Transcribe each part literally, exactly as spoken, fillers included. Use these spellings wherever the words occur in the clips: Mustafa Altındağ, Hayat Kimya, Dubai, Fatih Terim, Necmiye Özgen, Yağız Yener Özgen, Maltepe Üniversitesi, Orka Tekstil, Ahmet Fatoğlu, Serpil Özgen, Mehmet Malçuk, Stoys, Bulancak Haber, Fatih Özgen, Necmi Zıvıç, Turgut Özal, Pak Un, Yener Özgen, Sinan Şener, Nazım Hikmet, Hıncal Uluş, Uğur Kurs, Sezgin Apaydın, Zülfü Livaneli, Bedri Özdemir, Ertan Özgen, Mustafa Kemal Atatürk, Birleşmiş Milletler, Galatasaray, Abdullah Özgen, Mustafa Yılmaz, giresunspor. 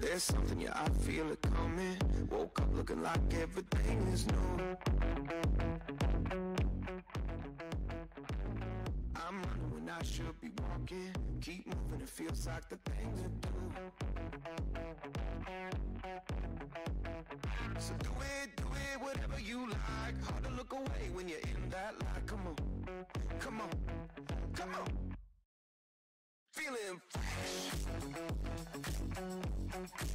There's something, yeah, I feel it coming. Woke up looking like everything is new. I'm running when I should be walking. Keep moving, it feels like the thing to do. So do it, do it, whatever you like. Hard to look away when you're in that light. Come on, come on, come on. Feeling fresh. Feeling fresh.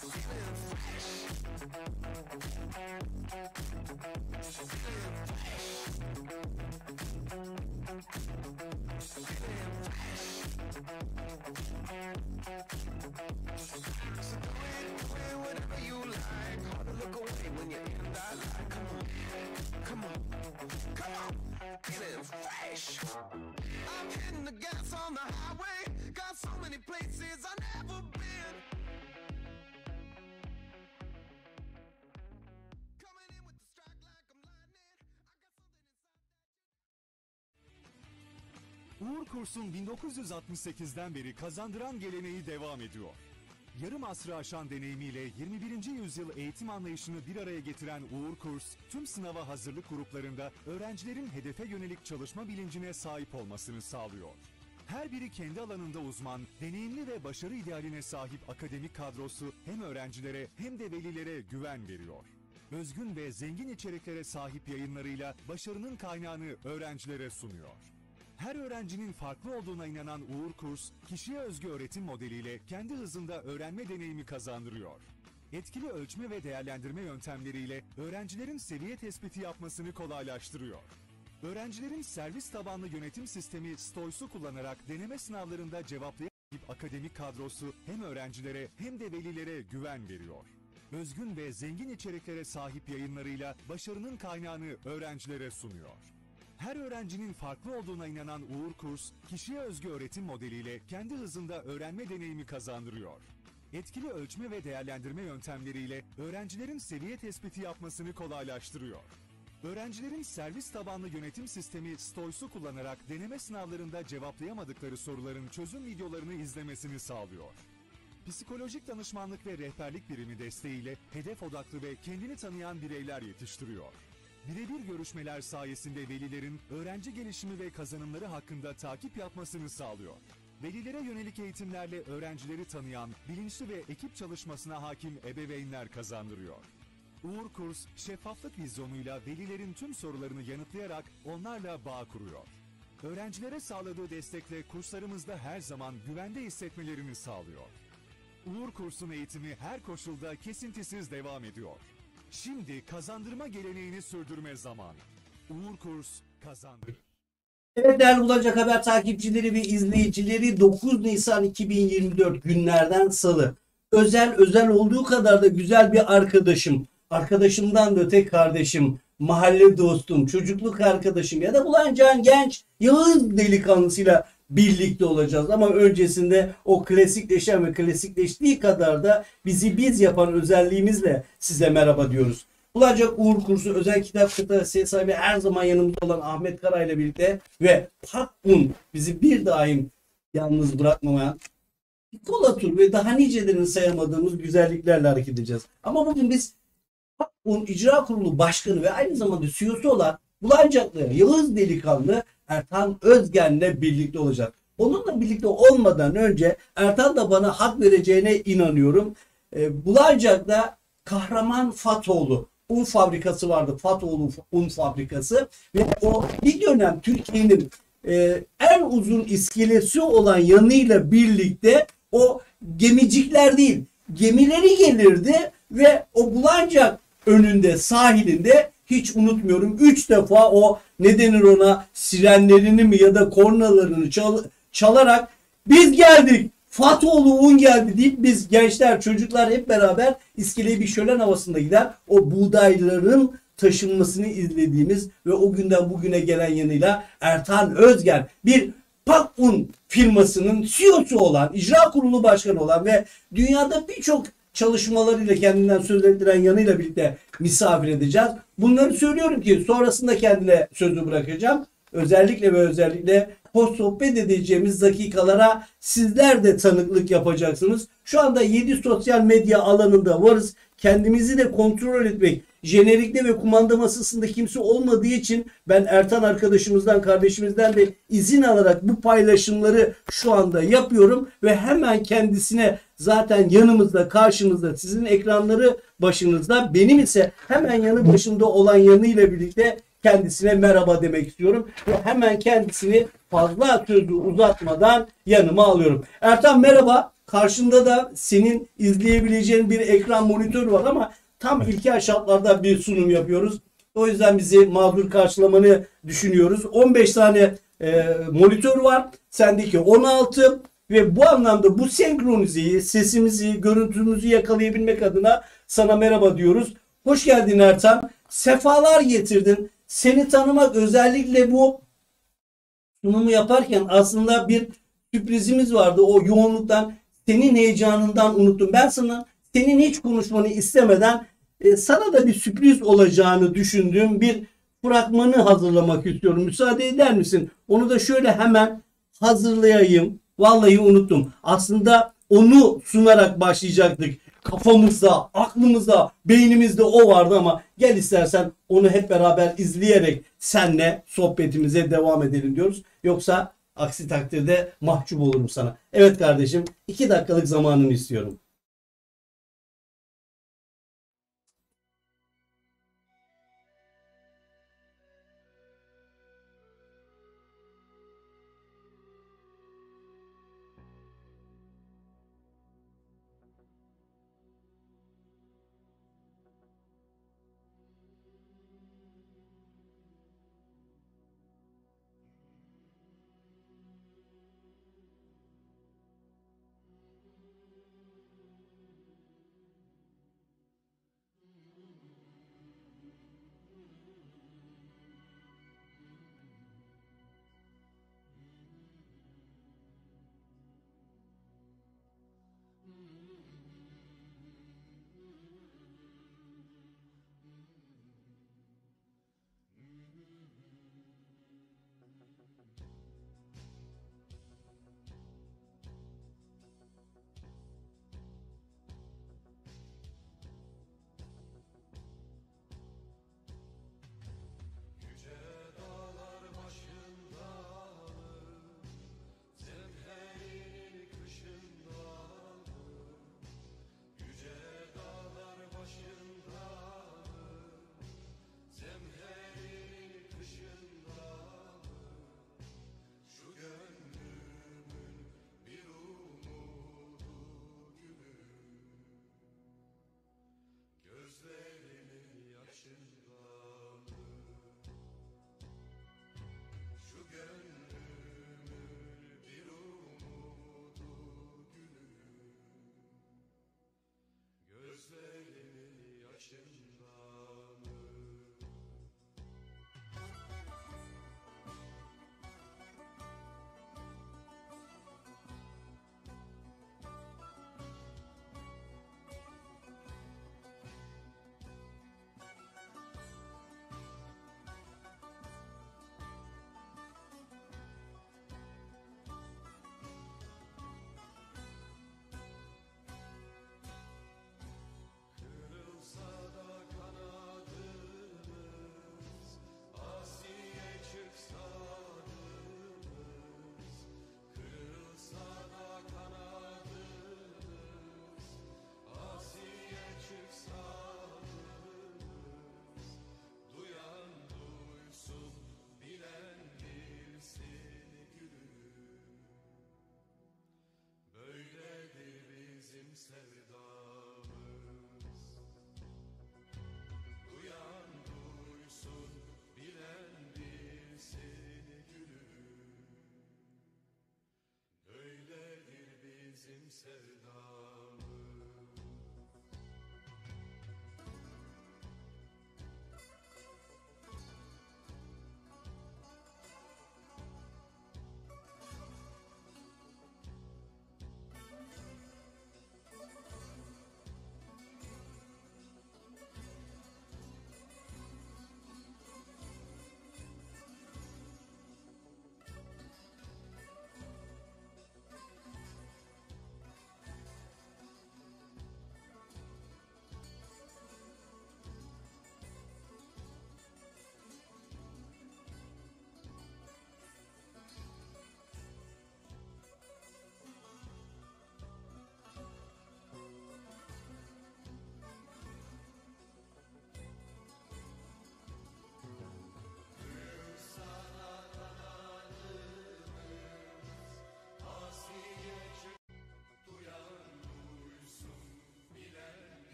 Feeling fresh. Feeling fresh. So do it, do it, whatever you like. Hard to look away when you're in that light. Come on, come on, come on. Feeling fresh. I'm hitting the gas on the highway. Got so many places I never been. Coming in with the strike like I'm lightning. I got something inside that. Uğur Kurs'un bin dokuz yüz altmış sekizden beri kazandıran geleneği devam ediyor. Yarım asrı aşan deneyimiyle yirmi birinci yüzyıl eğitim anlayışını bir araya getiren Uğur Kurs, tüm sınava hazırlık gruplarında öğrencilerin hedefe yönelik çalışma bilincine sahip olmasını sağlıyor. Her biri kendi alanında uzman, deneyimli ve başarı idealine sahip akademik kadrosu hem öğrencilere hem de velilere güven veriyor. Özgün ve zengin içeriklere sahip yayınlarıyla başarının kaynağını öğrencilere sunuyor. Her öğrencinin farklı olduğuna inanan Uğur Kurs, kişiye özgü öğretim modeliyle kendi hızında öğrenme deneyimi kazandırıyor. Etkili ölçme ve değerlendirme yöntemleriyle öğrencilerin seviye tespiti yapmasını kolaylaştırıyor. Öğrencilerin servis tabanlı yönetim sistemi Stoys'u kullanarak deneme sınavlarında cevaplayan akademik kadrosu hem öğrencilere hem de velilere güven veriyor. Özgün ve zengin içeriklere sahip yayınlarıyla başarının kaynağını öğrencilere sunuyor. Her öğrencinin farklı olduğuna inanan Uğur Kurs, kişiye özgü öğretim modeliyle kendi hızında öğrenme deneyimi kazandırıyor. Etkili ölçme ve değerlendirme yöntemleriyle öğrencilerin seviye tespiti yapmasını kolaylaştırıyor. Öğrencilerin servis tabanlı yönetim sistemi Stoys'u kullanarak deneme sınavlarında cevaplayamadıkları soruların çözüm videolarını izlemesini sağlıyor. Psikolojik danışmanlık ve rehberlik birimi desteğiyle hedef odaklı ve kendini tanıyan bireyler yetiştiriyor. Birebir görüşmeler sayesinde velilerin öğrenci gelişimi ve kazanımları hakkında takip yapmasını sağlıyor. Velilere yönelik eğitimlerle öğrencileri tanıyan, bilinçli ve ekip çalışmasına hakim ebeveynler kazandırıyor. Uğur Kurs, şeffaflık vizyonuyla velilerin tüm sorularını yanıtlayarak onlarla bağ kuruyor. Öğrencilere sağladığı destekle kurslarımızda her zaman güvende hissetmelerini sağlıyor. Uğur Kurs'un eğitimi her koşulda kesintisiz devam ediyor. Şimdi kazandırma geleneğini sürdürme zamanı. Uğur Kurs kazandır. Evet değerli Bulancak Haber takipçileri ve izleyicileri, dokuz Nisan iki bin yirmi dört günlerden salı. Özel özel olduğu kadar da güzel bir arkadaşım, arkadaşımdan da öte kardeşim, mahalle dostum, çocukluk arkadaşım ya da Bulancak'ın genç Yağız delikanlısıyla birlikte olacağız. Ama öncesinde o klasikleşen ve klasikleştiği kadar da bizi biz yapan özelliğimizle size merhaba diyoruz. Bulancak Uğur Kursu özel kitap kıtası sahibi her zaman yanımda olan Ahmet Kara ile birlikte ve Pak Un bizi bir daim yalnız bırakmamayan Kola Tur ve daha nicelerini sayamadığımız güzelliklerle hareket edeceğiz. Ama bugün biz Pak Un İcra Kurulu Başkanı ve aynı zamanda C E O'su olan Bulancaklı Yağız delikanlı Ertan Özgen'le birlikte olacak. Onunla birlikte olmadan önce Ertan da bana hak vereceğine inanıyorum. E, Bulancak'ta kahraman Fatoğlu un fabrikası vardı. Fatoğlu un fabrikası ve o bir dönem Türkiye'nin e, en uzun iskelesi olan yanıyla birlikte o gemicikler değil gemileri gelirdi ve o Bulancak önünde sahilinde hiç unutmuyorum üç defa o ne denir ona sirenlerini mi ya da kornalarını çal çalarak biz geldik Fatoğlu un geldi deyip biz gençler çocuklar hep beraber iskeleye bir şölen havasında gider o buğdayların taşınmasını izlediğimiz ve o günden bugüne gelen yanıyla Ertan Özgen bir Pak Un firmasının C E O'su olan icra kurulu başkanı olan ve dünyada birçok çalışmalarıyla kendinden söz ettiren yanıyla birlikte misafir edeceğiz. Bunları söylüyorum ki sonrasında kendine sözü bırakacağım. Özellikle ve özellikle hoş sohbet edeceğimiz dakikalara sizler de tanıklık yapacaksınız. Şu anda yedi sosyal medya alanında varız. Kendimizi de kontrol etmek, jenerikte ve kumanda masasında kimse olmadığı için ben Ertan arkadaşımızdan, kardeşimizden de izin alarak bu paylaşımları şu anda yapıyorum. Ve hemen kendisine zaten yanımızda, karşımızda, sizin ekranları başınızda, benim ise hemen yanı başımda olan yanıyla birlikte kendisine merhaba demek istiyorum. Ve hemen kendisini fazla sözü uzatmadan yanıma alıyorum. Ertan merhaba. Karşında da senin izleyebileceğin bir ekran monitörü var ama tam ilkel şartlarda bir sunum yapıyoruz. O yüzden bizi mağdur karşılamanı düşünüyoruz. on beş tane e, monitör var. Sendeki on altı ve bu anlamda bu senkronizeyi, sesimizi, görüntümüzü yakalayabilmek adına sana merhaba diyoruz. Hoş geldin Ertan. Sefalar getirdin. Seni tanımak, özellikle bu sunumu yaparken aslında bir sürprizimiz vardı. O yoğunluktan, senin heyecanından unuttum. Ben sana, senin hiç konuşmanı istemeden e, sana da bir sürpriz olacağını düşündüğüm bir fragmanı hazırlamak istiyorum. Müsaade eder misin? Onu da şöyle hemen hazırlayayım. Vallahi unuttum. Aslında onu sunarak başlayacaktık. Kafamızda, aklımızda, beynimizde o vardı ama gel istersen onu hep beraber izleyerek seninle sohbetimize devam edelim diyoruz. Yoksa aksi takdirde mahcup olurum sana. Evet kardeşim, iki dakikalık zamanını istiyorum.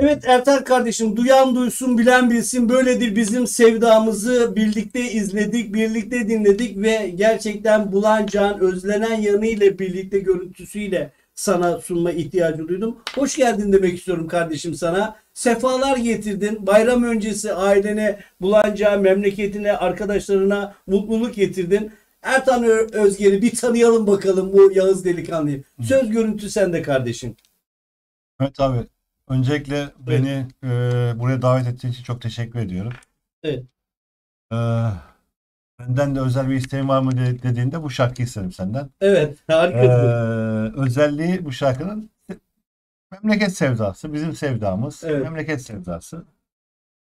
Evet Ertan kardeşim, duyan duysun, bilen bilsin, böyledir bizim sevdamızı. Birlikte izledik, birlikte dinledik ve gerçekten Bulancak'ın özlenen yanıyla birlikte görüntüsüyle sana sunma ihtiyacı duydum. Hoş geldin demek istiyorum kardeşim sana. Sefalar getirdin. Bayram öncesi ailene, Bulancak'a, memleketine, arkadaşlarına mutluluk getirdin. Ertan Özgen'i bir tanıyalım bakalım, bu Yağız delikanlıyı. Söz görüntü sende kardeşim. Evet abi. Öncelikle beni evet. e, buraya davet ettiğin için çok teşekkür ediyorum. Evet. E, benden de özel bir isteğin var mı dediğinde bu şarkıyı isterim senden. Evet, harika. E, özelliği bu şarkının memleket sevdası, bizim sevdamız, evet. memleket sevdası.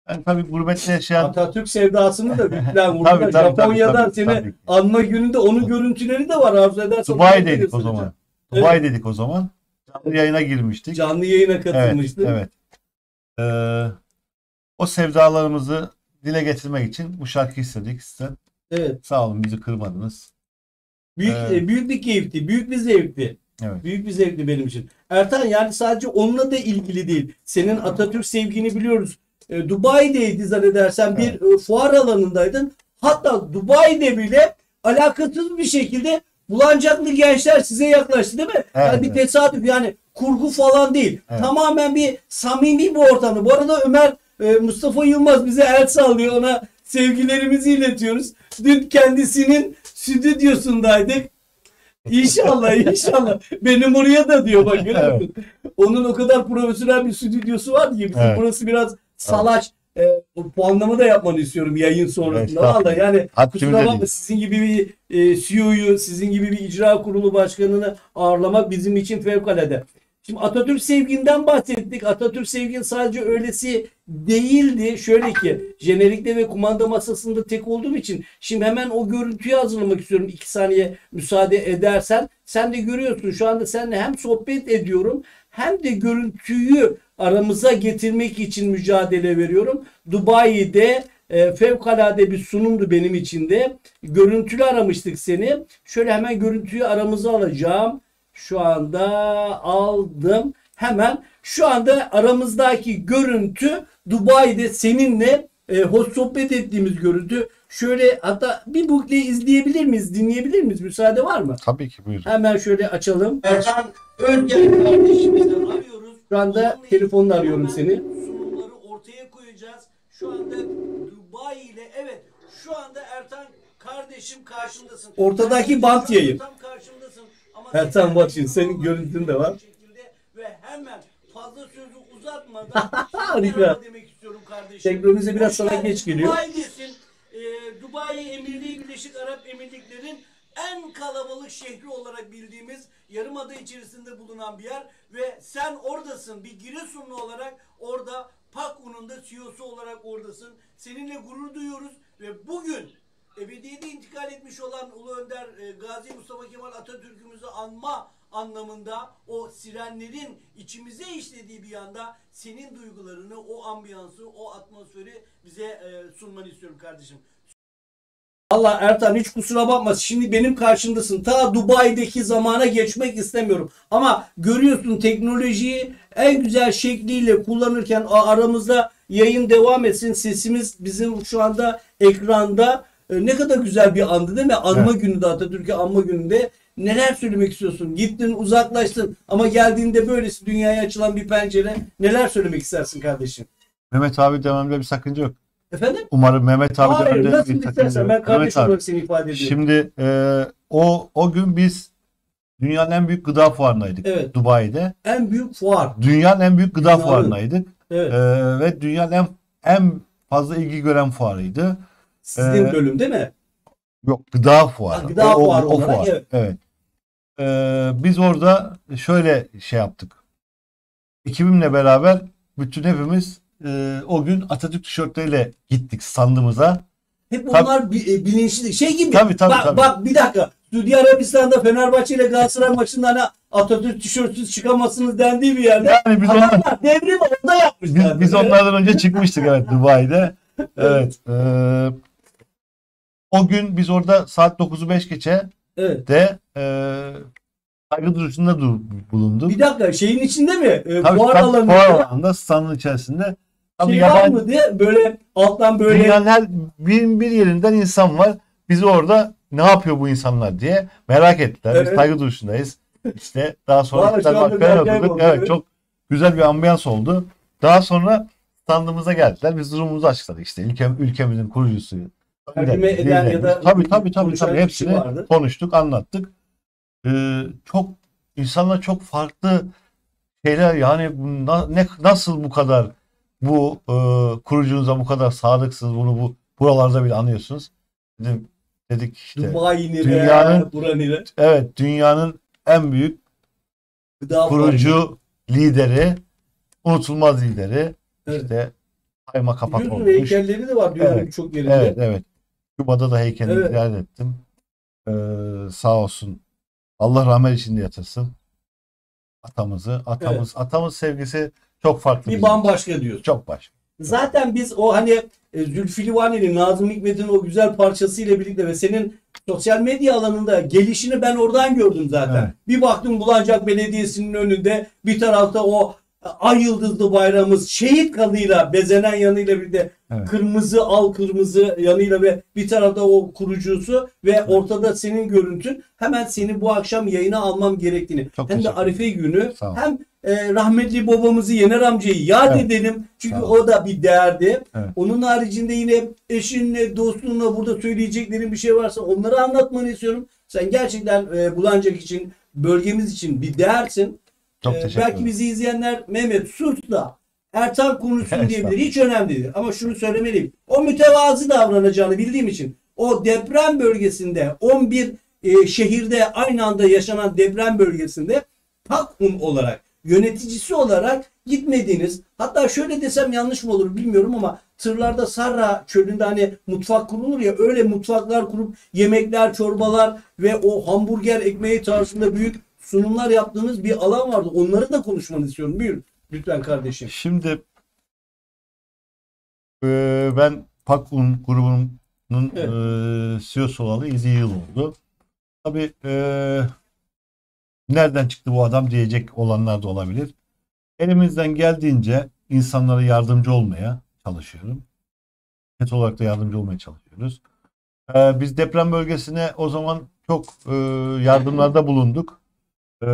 Yani tabii gurbetle yaşayan... Atatürk sevdasını da bitiren vurdular. Japonya'dan tabii, seni tabii. anma gününde onun görüntüleri de var. Arzu edersen Dubai dedik o zaman. Evet. Dubai dedik o zaman. Canlı yayına girmiştik. Canlı yayına katılmıştık. Evet. evet. Ee, o sevdalarımızı dile getirmek için bu şarkı istedik sizden. Evet. Sağ olun, bizi kırmadınız. Büyük, ee, büyük bir keyifti. Büyük bir zevkti. Evet. Büyük bir zevkti benim için. Ertan, yani sadece onunla da ilgili değil. Senin Atatürk sevgini biliyoruz. E, Dubai'deydi zannedersen, bir evet. e, fuar alanındaydın. Hatta Dubai'de bile alakasız bir şekilde Bulancaklı gençler size yaklaştı değil mi? Evet, yani bir tesadüf, yani kurgu falan değil. Evet. Tamamen bir samimi bir ortamda. Bu arada Ömer e, Mustafa Yılmaz bize el sallıyor. Ona sevgilerimizi iletiyoruz. Dün kendisinin stüdyosundaydık. İnşallah inşallah. Benim oraya da diyor bak. Evet. Onun o kadar profesyonel bir stüdyosu var ki. Evet. Burası biraz salaş. E, puanlama da yapmanı istiyorum yayın sonrasında. Evet, Valla yani kusura bakma, sizin gibi bir e, C E O'yu, sizin gibi bir icra kurulu başkanını ağırlamak bizim için fevkalade. Şimdi Atatürk sevginden bahsettik. Atatürk sevgin sadece öylesi değildi. Şöyle ki, jenerikte ve kumanda masasında tek olduğum için şimdi hemen o görüntüyü hazırlamak istiyorum. İki saniye müsaade edersen. Sen de görüyorsun şu anda, seninle hem sohbet ediyorum hem de görüntüyü aramıza getirmek için mücadele veriyorum. Dubai'de e, fevkalade bir sunumdu benim için de. Görüntülü aramıştık seni. Şöyle hemen görüntüyü aramıza alacağım. Şu anda aldım. Hemen şu anda aramızdaki görüntü Dubai'de seninle e, hoş sohbet ettiğimiz görüntü. Şöyle hatta bir bukle izleyebilir miyiz, dinleyebilir miyiz? Müsaade var mı? Tabii ki, buyurun. Hemen şöyle açalım. Ertan Özgen kardeşimizden arıyoruz. Şu anda telefonla arıyorum seni. Sunumları ortaya koyacağız. Şu anda Dubai ile, evet, şu anda Ertan kardeşim karşındasın. Ortadaki bant yayın. Tam karşındasın. Ama Ertan bak şimdi senin görüntün de var. Ve hemen fazla sözü uzatmadan harika. Demek istiyorum kardeşim. Teknolojimize biraz sana geç geliyor. Dubai'desin. Ee, Dubai Emirliği, Birleşik Arap Emirlikleri'nin en kalabalık şehri olarak bildiğimiz yarımada içerisinde bulunan bir yer ve sen oradasın. Bir Giresunlu olarak orada, Pak Un'un da C E O'su olarak oradasın. Seninle gurur duyuyoruz ve bugün ebediyete intikal etmiş olan Ulu Önder e, Gazi Mustafa Kemal Atatürk'ümüzü anma anlamında o sirenlerin içimize işlediği bir yanda senin duygularını, o ambiyansı, o atmosferi bize e, sunmanı istiyorum kardeşim. Allah Ertan, hiç kusura bakma. Şimdi benim karşımdasın. Ta Dubai'deki zamana geçmek istemiyorum. Ama görüyorsun teknolojiyi en güzel şekliyle kullanırken aramızda yayın devam etsin. Sesimiz bizim şu anda ekranda. E, ne kadar güzel bir andı değil mi? Anma evet. günü de, Atatürk'ü anma gününde. Neler söylemek istiyorsun? Gittin, uzaklaştın ama geldiğinde böylesi dünyaya açılan bir pencere. Neler söylemek istersin kardeşim? Mehmet abi dememde bir sakınca yok. Efendim? Umarım Mehmet abi Hayır, de öyle nasıl istersen ben kardeşim olarak seni ifade ediyorum. Şimdi e, o o gün biz dünyanın en büyük gıda fuarındaydık. Evet. Dubai'de. En büyük fuar. Dünyanın en büyük gıda fuarındaydık. Evet. E, ve dünyanın en, en fazla ilgi gören fuarıydı. Sizin e, bölüm değil mi? Yok, gıda fuarı. Ha, gıda o, fuarı o, o olarak, fuar. Evet. evet. E, biz orada şöyle şey yaptık. Ekibimle beraber bütün hepimiz Ee, o gün Atatürk tişörtleriyle gittik standımıza. Hep onlar tabii, bilinçli şey gibi. Tabii, tabii, bak, tabii. bak bir dakika. Suudi Arabistan'da Fenerbahçe ile Galatasaray maçında hani Atatürk tişörtsüz çıkamazsınız dendiği bir yerde. Yani biz onlar devrim orada yapmışlar. Biz, biz onlardan önce çıkmıştık evet Dubai'de. Evet. E, o gün biz orada saat dokuzu beş geçe evet. de e, saygı duruşunda dur, bulunduk. Bir dakika şeyin içinde mi? E, tabii buhar alanında standın içerisinde. Şey yabancı, var mı diye böyle alttan böyle. Dünyanın her bir, bir yerinden insan var. Bizi orada ne yapıyor bu insanlar diye merak ettiler. Evet. Biz saygı duruşundayız. İşte daha sonra oturduk. Evet, çok güzel bir ambiyans oldu. Daha sonra standımıza geldiler. Biz durumumuzu açıkladık. İşte ülke, ülkemizin kurucusu. Tabii tabii tabii tabii hepsini vardı. Konuştuk, anlattık. Ee, çok insanlar çok farklı şeyler yani ne, nasıl bu kadar bu e, kurucunuza bu kadar sadıksınız bunu bu buralarda bile anlıyorsunuz. Dedim, dedik işte Dubai dünyanın ya, evet dünyanın en büyük gıda kurucu var. Lideri unutulmaz lideri evet. işte kayma kapak olmuş. Heykelleri de var dünyanın evet. çok yerinde. Evet evet. Küba'da da heykelini evet. ziyaret ettim. Ee, sağ olsun. Allah rahmet içinde yatırsın. Atamızı, atamız, evet. atamız sevgisi çok farklı. Bir bambaşka için. Diyorsun. Çok başka. Zaten biz o hani Zülfü Livaneli, Nazım Hikmet'in o güzel parçasıyla birlikte ve senin sosyal medya alanında gelişini ben oradan gördüm zaten. Evet. Bir baktım Bulancak Belediyesi'nin önünde bir tarafta o ay yıldızlı bayrağımız şehit kanıyla bezenen yanıyla bir de evet. kırmızı al kırmızı yanıyla ve bir tarafta o kurucusu ve evet. ortada senin görüntün hemen seni bu akşam yayına almam gerektiğini çok hem de Arife günü hem e, rahmetli babamızı Yener amcayı yad evet. edelim çünkü o da bir değerdi. Evet. Onun haricinde yine eşinle dostunla burada söyleyeceklerin bir şey varsa onları anlatmanı istiyorum. Sen gerçekten e, Bulancak için bölgemiz için bir değersin. Çok ee, belki bizi izleyenler Mehmet Surt'la Ertan konuşsun diyebilir. Hiç önemli değil. Ama şunu söylemeliyim. O mütevazı davranacağını bildiğim için o deprem bölgesinde on bir e, şehirde aynı anda yaşanan deprem bölgesinde Pak Un olarak yöneticisi olarak gitmediğiniz hatta şöyle desem yanlış mı olur bilmiyorum ama tırlarda Sarra çölünde hani mutfak kurulur ya öyle mutfaklar kurup yemekler, çorbalar ve o hamburger ekmeği tarzında büyük sunumlar yaptığınız bir alan vardı. Onları da konuşmanı istiyorum. Buyurun. Lütfen kardeşim. Şimdi e, ben Pak Un grubunun evet. e, C E O'su olalı yedi yıl oldu. Tabii e, nereden çıktı bu adam diyecek olanlar da olabilir. Elimizden geldiğince insanlara yardımcı olmaya çalışıyorum. Net olarak da yardımcı olmaya çalışıyoruz. E, biz deprem bölgesine o zaman çok e, yardımlarda bulunduk. Ee,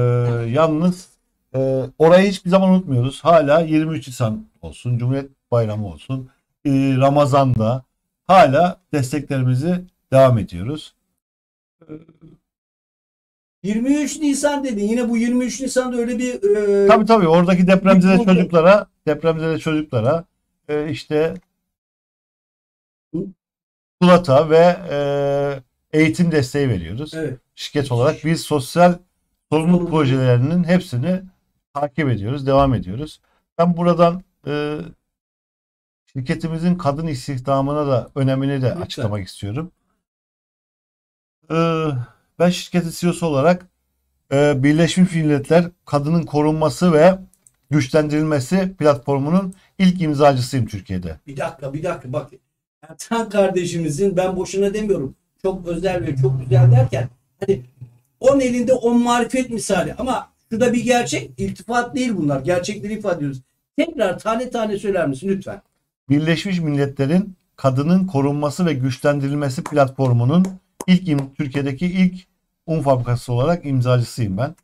yalnız e, orayı hiçbir zaman unutmuyoruz. Hala yirmi üç Nisan olsun, Cumhuriyet Bayramı olsun, e, Ramazan'da hala desteklerimizi devam ediyoruz. yirmi üç Nisan dedi. Yine bu yirmi üç Nisan'da öyle bir e, tabii tabii oradaki depremzede çocuklara, depremzede çocuklara e, işte kulata ve e, eğitim desteği veriyoruz. Evet. Şirket olarak biz sosyal sorumluluk projelerinin hepsini takip ediyoruz, devam ediyoruz. Ben buradan e, şirketimizin kadın istihdamına da önemini de açıklamak evet. istiyorum. E, ben şirketin C E O'su olarak e, Birleşmiş Milletler Kadının Korunması ve Güçlendirilmesi platformunun ilk imzacısıyım Türkiye'de. Bir dakika, bir dakika bak. Ertan kardeşimizin ben boşuna demiyorum. Çok özel ve çok güzel derken hani on elinde on marifet misali ama şurada bir gerçek iltifat değil bunlar. Gerçekleri ifade ediyoruz. Tekrar tane tane söyler misin lütfen? Birleşmiş Milletler'in Kadının Korunması ve Güçlendirilmesi platformunun ilk Türkiye'deki ilk un fabrikası olarak imzacısıyım ben.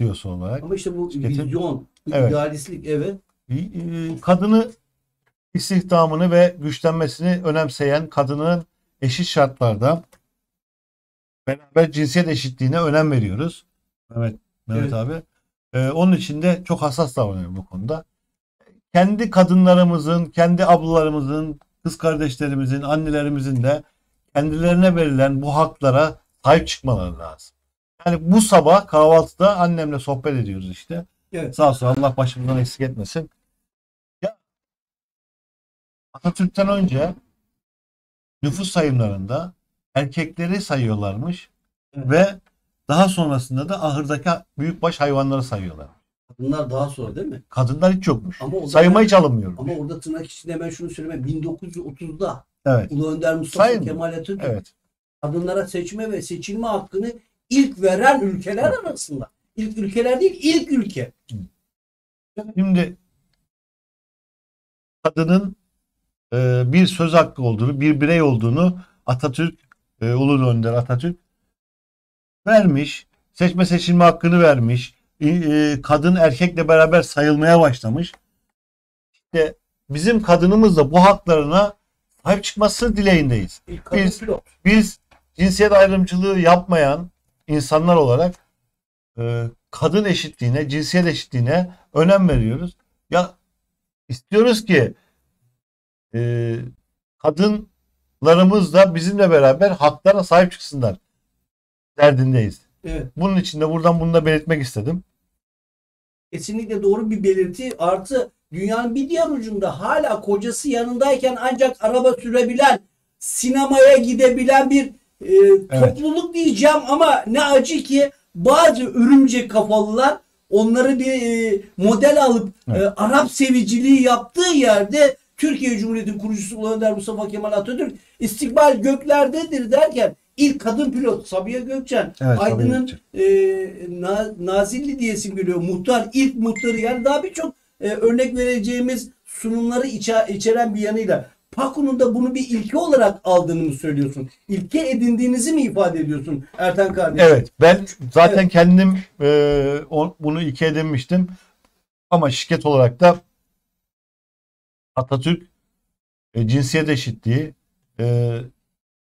C E O'su olarak. Ama işte bu şirketin vizyon, idealistlik evet. evet. Kadını istihdamını ve güçlenmesini önemseyen kadının eşit şartlarda beraber cinsiyet eşitliğine önem veriyoruz. Mehmet, Mehmet evet. abi. Ee, onun için de çok hassas davranıyorum bu konuda. Kendi kadınlarımızın, kendi ablalarımızın, kız kardeşlerimizin, annelerimizin de kendilerine verilen bu haklara sahip çıkmaları lazım. Yani bu sabah kahvaltıda annemle sohbet ediyoruz işte. Evet. Sağ olsun Allah başımızdan eksik etmesin. Ya, Atatürk'ten önce nüfus sayımlarında erkekleri sayıyorlarmış, ve daha sonrasında da ahırdaki büyükbaş hayvanları sayıyorlar. Kadınlar daha sonra değil mi? Kadınlar hiç yokmuş. Sayıma hiç alınmıyor. Ama orada tırnak içinde hemen şunu söyleme. bin dokuz yüz otuzda evet. Ulu Önder Mustafa Sayın Kemal Atatürk evet. kadınlara seçme ve seçilme hakkını ilk veren ülkeler evet. arasında. İlk ülkeler değil, ilk ülke. Şimdi kadının e, bir söz hakkı olduğunu, bir birey olduğunu Atatürk, e, Ulu Önder Atatürk vermiş. Seçme seçilme hakkını vermiş. Kadın erkekle beraber sayılmaya başlamış. İşte bizim kadınımız da bu haklarına sahip çıkması dileğindeyiz. Biz, biz cinsiyet ayrımcılığı yapmayan insanlar olarak e, kadın eşitliğine, cinsiyet eşitliğine önem veriyoruz. Ya istiyoruz ki e, kadınlarımız da bizimle beraber haklarına sahip çıksınlar derdindeyiz. Evet. Bunun için de buradan bunu da belirtmek istedim. Kesinlikle doğru bir belirti. Artı dünyanın bir diğer ucunda hala kocası yanındayken ancak araba sürebilen, sinemaya gidebilen bir e, evet. topluluk diyeceğim ama ne acı ki bazı örümcek kafalılar onları bir e, model alıp evet. e, Arap seviciliği yaptığı yerde Türkiye Cumhuriyeti kurucusu Ulu Önder Mustafa Kemal Atatürk istikbal göklerdedir derken İlk kadın pilot Sabiha Gökçen. Evet, Aydın'ın e, na, Nazilli diyesim geliyor. Muhtar, ilk muhtarı yani daha birçok e, örnek vereceğimiz sunumları içe, içeren bir yanıyla Pak Un'un da bunu bir ilke olarak aldığını mı söylüyorsun? İlke edindiğinizi mi ifade ediyorsun Ertan kardeşim? Evet. Ben zaten evet. kendim e, o, bunu ilke edinmiştim. Ama şirket olarak da Atatürk e, cinsiyet eşitliği e,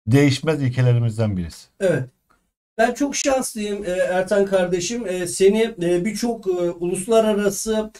değişmez ilkelerimizden birisi. Evet. Ben çok şanslıyım Ertan kardeşim. Seni birçok uluslararası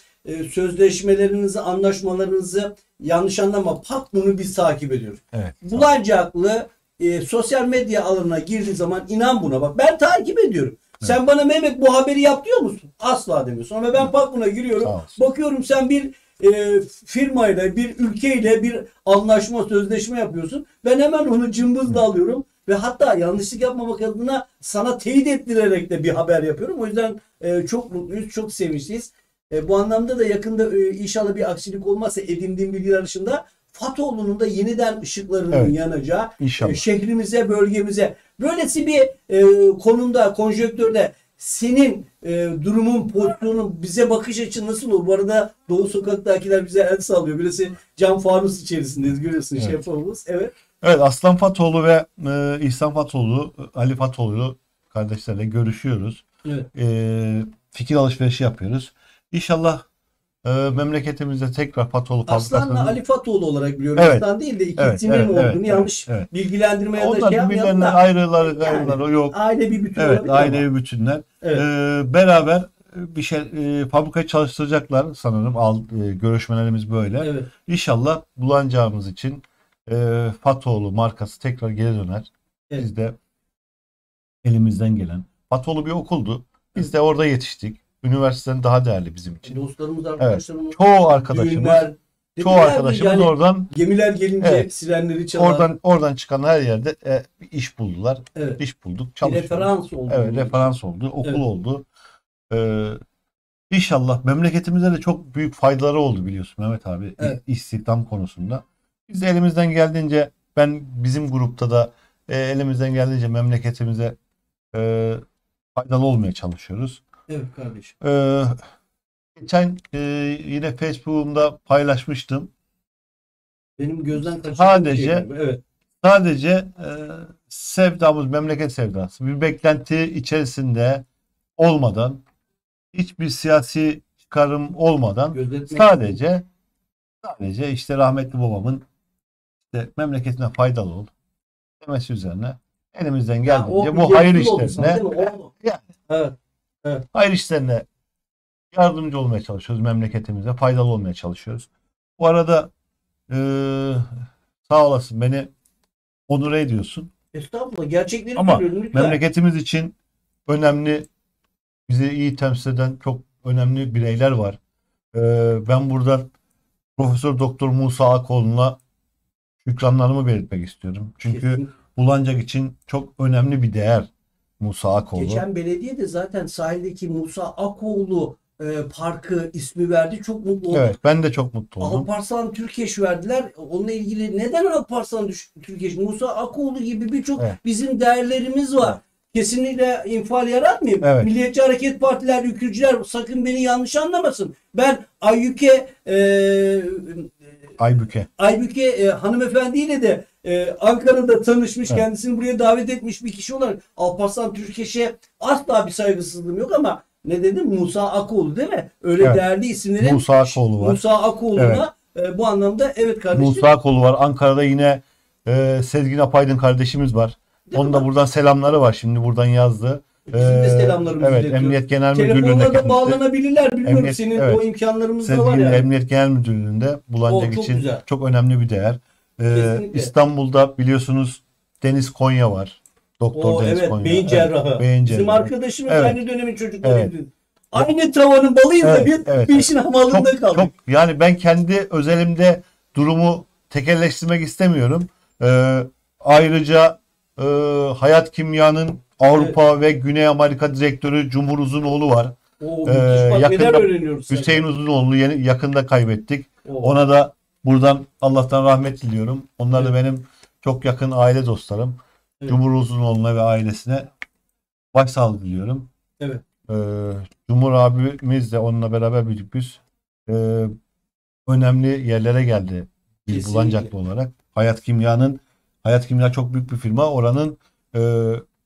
sözleşmelerinizi, anlaşmalarınızı yanlış anlama Pak Un'u biz takip ediyoruz. Evet. Bulancaklı e, sosyal medya alanına girdiği zaman inan buna bak. Ben takip ediyorum. Evet. Sen bana Mehmet bu haberi yap diyor musun? Asla demiyorsun. Ama ben Pak Un'a giriyorum. Bakıyorum sen bir E, firmayla, bir ülkeyle bir anlaşma, sözleşme yapıyorsun. Ben hemen onu cımbızla alıyorum ve hatta yanlışlık yapmamak adına sana teyit ettirerek de bir haber yapıyorum. O yüzden e, çok mutluyuz, çok sevinçliyiz. E, bu anlamda da yakında e, inşallah bir aksilik olmazsa edindiğim bilgiler dışında Fatoğlu'nun da yeniden ışıklarının evet, yanacağı e, şehrimize, bölgemize. Böylesi bir e, konumda, konjonktürde senin e, durumun, pozisyonun, bize bakış açın nasıl olur? Bu arada Doğu Sokak'takiler bize el sallıyor. Birisi cam fanus içerisindeyiz. Görüyorsun evet. şey yapalımız. Evet. Evet. Aslan Fatoğlu ve e, İhsan Fatoğlu, Ali Fatoğlu kardeşlerle görüşüyoruz. Evet. E, fikir alışverişi yapıyoruz. İnşallah e, memleketimizde tekrar Fatoğlu fabrikasını... Aslan'la Ali Fatoğlu olarak biliyorum. Evet. Aslan değil de ikisinin evet, evet, olduğunu evet, yanlış evet. bilgilendirmeye onlar da şey yapmayalım da. Ayrıları, ayrıları yani, yok. Aile bir bütün. Evet. Aile bir bütünler. Evet. Ee, beraber bir şey e, fabrikayı çalıştıracaklar sanırım. Al, e, görüşmelerimiz böyle. Evet. İnşallah bulanacağımız için e, Fatoğlu markası tekrar geri döner. Evet. Biz de elimizden gelen. Fatoğlu bir okuldu. Biz evet. de orada yetiştik. Üniversiteden daha değerli bizim için. Dostlarımız, arkadaşlarımız. Evet. Çoğu arkadaşımız. Düğünler, çoğu arkadaşımız yani, oradan. Gemiler gelince evet, sirenleri çalar. Oradan, oradan çıkan her yerde e, iş buldular. Evet. İş bulduk. Çalıştık. Referans oldu. Evet, referans oldu. Okul evet. oldu. Ee, inşallah memleketimize de çok büyük faydaları oldu biliyorsun Mehmet abi. Evet. İstihdam konusunda. Biz de elimizden geldiğince ben bizim grupta da e, elimizden geldiğince memleketimize e, faydalı olmaya çalışıyoruz. Evet kardeşim. Ee, geçen e, yine Facebook'umda paylaşmıştım. Benim gözden kaçırdığım sadece, evet. sadece e, sevdamız, memleket sevdası. Bir beklenti içerisinde olmadan, hiçbir siyasi çıkarım olmadan Gözetmek sadece mi? sadece işte rahmetli babamın işte memleketine faydalı ol demesi üzerine elimizden geldiğince bu hayır işlerine yani, evet. Evet. Hayır işlerine yardımcı olmaya çalışıyoruz. Memleketimize faydalı olmaya çalışıyoruz. Bu arada e, sağ olasın beni onure ediyorsun. Estağfurullah. Gerçekleri ama memleketimiz için önemli, bizi iyi temsil eden çok önemli bireyler var. E, ben buradan Profesör Doktor Musa Akoğlu'na şükranlarımı belirtmek istiyorum. Çünkü Kesinlikle. Bulancak için çok önemli bir değer. Musa Akoğlu. Geçen belediye de zaten sahildeki Musa Akoğlu e, parkı ismi verdi. Çok mutlu oldum. Evet, ben de çok mutlu oldum. Alparslan Türkeş verdiler. Onunla ilgili neden Alparslan Türkeş, Musa Akoğlu gibi birçok evet. bizim değerlerimiz var. Kesinlikle infial yaratmayayım. Evet. Milliyetçi Hareket Partiler, ülkücüler sakın beni yanlış anlamasın. Ben Aybüke e, Aybüke Aybüke e, hanımefendiyle de e, Ankara'da tanışmış, evet. kendisini buraya davet etmiş bir kişi olarak Alparslan Türkeş'e asla bir saygısızlığım yok ama ne dedim? Musa Akoğlu değil mi? Öyle evet. değerli isimleri. Musa Akoğlu var. Musa Akoğlu'na evet. e, bu anlamda evet kardeşim. Musa Akoğlu var. Ankara'da yine e, Sezgin Apaydın kardeşimiz var. Onun da buradan selamları var. Şimdi buradan yazdı. Ee, evet, Emniyet Genel Müdürlüğü'nde. Telefonla da bağlanabilirler. Biliyorum Emniyet, senin evet. o imkanlarımız da var yani. Emniyet Genel Müdürlüğü'nde Bulancak için güzel. Çok önemli bir değer. Ee, İstanbul'da biliyorsunuz Deniz Konya var. Doktor o, Deniz evet, Konya. Beyin cerrahı. Evet, beyin cerrahı. Bizim arkadaşımız evet. aynı dönemin çocuklarıydı. Evet. Aynı tavanın balıyız evet, da bir, evet. bir işin hamalında çok, kaldık. Çok, yani ben kendi özelimde durumu tekelleştirmek istemiyorum. Ee, ayrıca Ee, Hayat Kimya'nın Avrupa evet. ve Güney Amerika direktörü Cumhur Uzunoğlu var. Oo, ee, yakında Hüseyin yani. Uzunoğlu'nu yakında kaybettik. Oo. Ona da buradan Allah'tan rahmet diliyorum. Onlar evet. da benim çok yakın aile dostlarım. Evet. Cumhur Uzunoğlu'na ve ailesine başsağlığı diliyorum. Evet. Ee, Cumhur abimiz de onunla beraber büyüdük biz. Ee, önemli yerlere geldi. Bir Bulancaklı olarak. Hayat Kimya'nın Hayat Kimya çok büyük bir firma. Oranın e,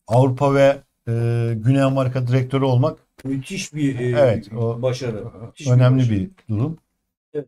Avrupa ve e, Güney Amerika direktörü olmak müthiş bir e, evet, o, başarı. Müthiş önemli bir, başarı. bir durum. Evet.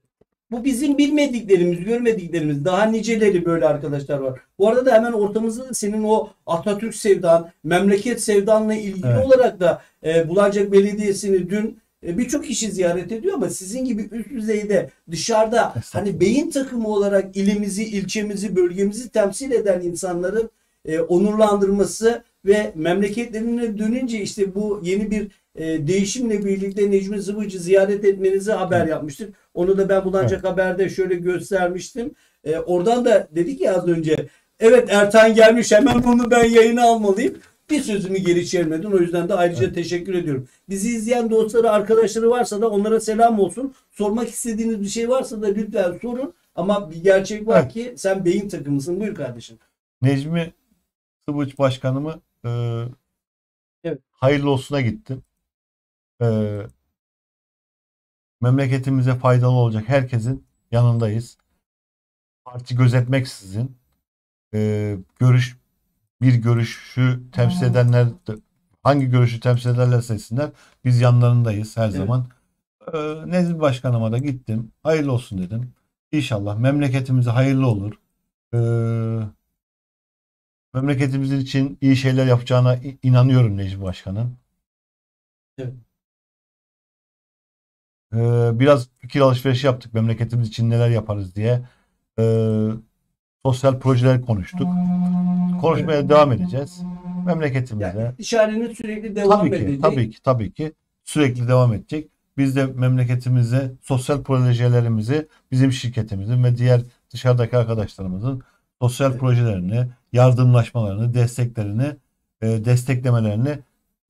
Bu bizim bilmediklerimiz, görmediklerimiz. Daha niceleri böyle arkadaşlar var. Bu arada da hemen ortamızda senin o Atatürk sevdan, memleket sevdanla ilgili evet. olarak da e, Bulancak Belediyesi'ni dün e, birçok kişi ziyaret ediyor ama sizin gibi üst düzeyde dışarıda hani beyin takımı olarak ilimizi, ilçemizi, bölgemizi temsil eden insanların e, onurlandırması ve memleketlerine dönünce işte bu yeni bir e, değişimle birlikte Necmi Zıvıç'ı ziyaret etmenizi haber evet. yapmıştık. Onu da ben Bulancak evet. Haber'de şöyle göstermiştim. E, oradan da dedik ya az önce evet Ertan gelmiş, hemen bunu ben yayına almalıyım. Bir sözümü geri çevirmedin. O yüzden de ayrıca evet. teşekkür ediyorum. Bizi izleyen dostları, arkadaşları varsa da onlara selam olsun. Sormak istediğiniz bir şey varsa da lütfen sorun. Ama bir gerçek var evet. ki sen beyin takımısın. Buyur kardeşim. Necmi Zıvıç Başkanımı e, evet. hayırlı olsuna gittim. E, memleketimize faydalı olacak herkesin yanındayız. Parti gözetmeksizin e, görüş bir görüşü temsil edenler hangi görüşü temsil ederler seçsinler biz yanlarındayız her evet. zaman. Ee, Necmi Başkanıma da gittim. Hayırlı olsun dedim. İnşallah memleketimize hayırlı olur. Ee, memleketimiz için iyi şeyler yapacağına inanıyorum Necmi Başkan'ın. Evet. Ee, biraz fikir alışverişi yaptık memleketimiz için neler yaparız diye. Ee, Sosyal projeler konuştuk. Konuşmaya evet. devam edeceğiz. Memleketimize. Yani işarenin sürekli devam tabii ki, edecek. Tabii ki, tabii ki. Sürekli devam edecek. Biz de memleketimize, sosyal projelerimizi, bizim şirketimizin ve diğer dışarıdaki arkadaşlarımızın sosyal evet. projelerini, yardımlaşmalarını, desteklerini, e, desteklemelerini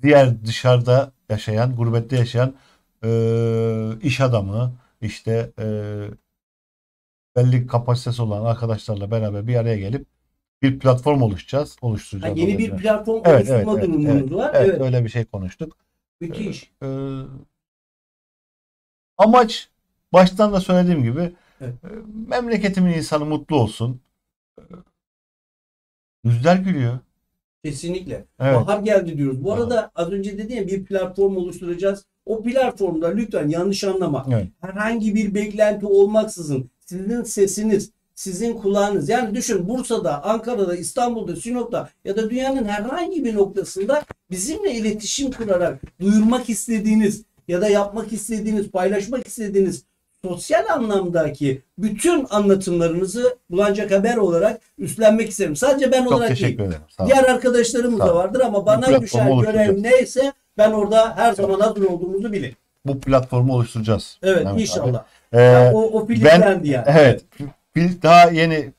diğer dışarıda yaşayan, gurbette yaşayan e, iş adamı, işte e, belli kapasitesi olan arkadaşlarla beraber bir araya gelip bir platform oluşacağız, oluşturacağız. Yani yeni olacağız. Bir platform evet, oluşturma evet, durumumuz evet, var. Evet, evet, öyle bir şey konuştuk. Müthiş. Ee, e, amaç baştan da söylediğim gibi evet. e, memleketimin insanı mutlu olsun. Yüzler gülüyor. Kesinlikle. Evet. Bahar geldi diyoruz. Bu arada evet. az önce dediğim bir platform oluşturacağız. O platformda lütfen yanlış anlama. Evet. Herhangi bir beklenti olmaksızın sizin sesiniz, sizin kulağınız. Yani düşün Bursa'da, Ankara'da, İstanbul'da, Sinop'ta ya da dünyanın herhangi bir noktasında bizimle iletişim kurarak duyurmak istediğiniz ya da yapmak istediğiniz, paylaşmak istediğiniz sosyal anlamdaki bütün anlatımlarınızı Bulancak Haber olarak üstlenmek isterim. Sadece ben çok olarak değil. Diğer arkadaşlarımız da vardır ama bana düşen görev neyse ben orada her zaman hazır olduğumuzu bilin. Bu platformu oluşturacağız. Evet Mehmet inşallah. Ee, yani o o ben, yani. Evet. Biz daha yeni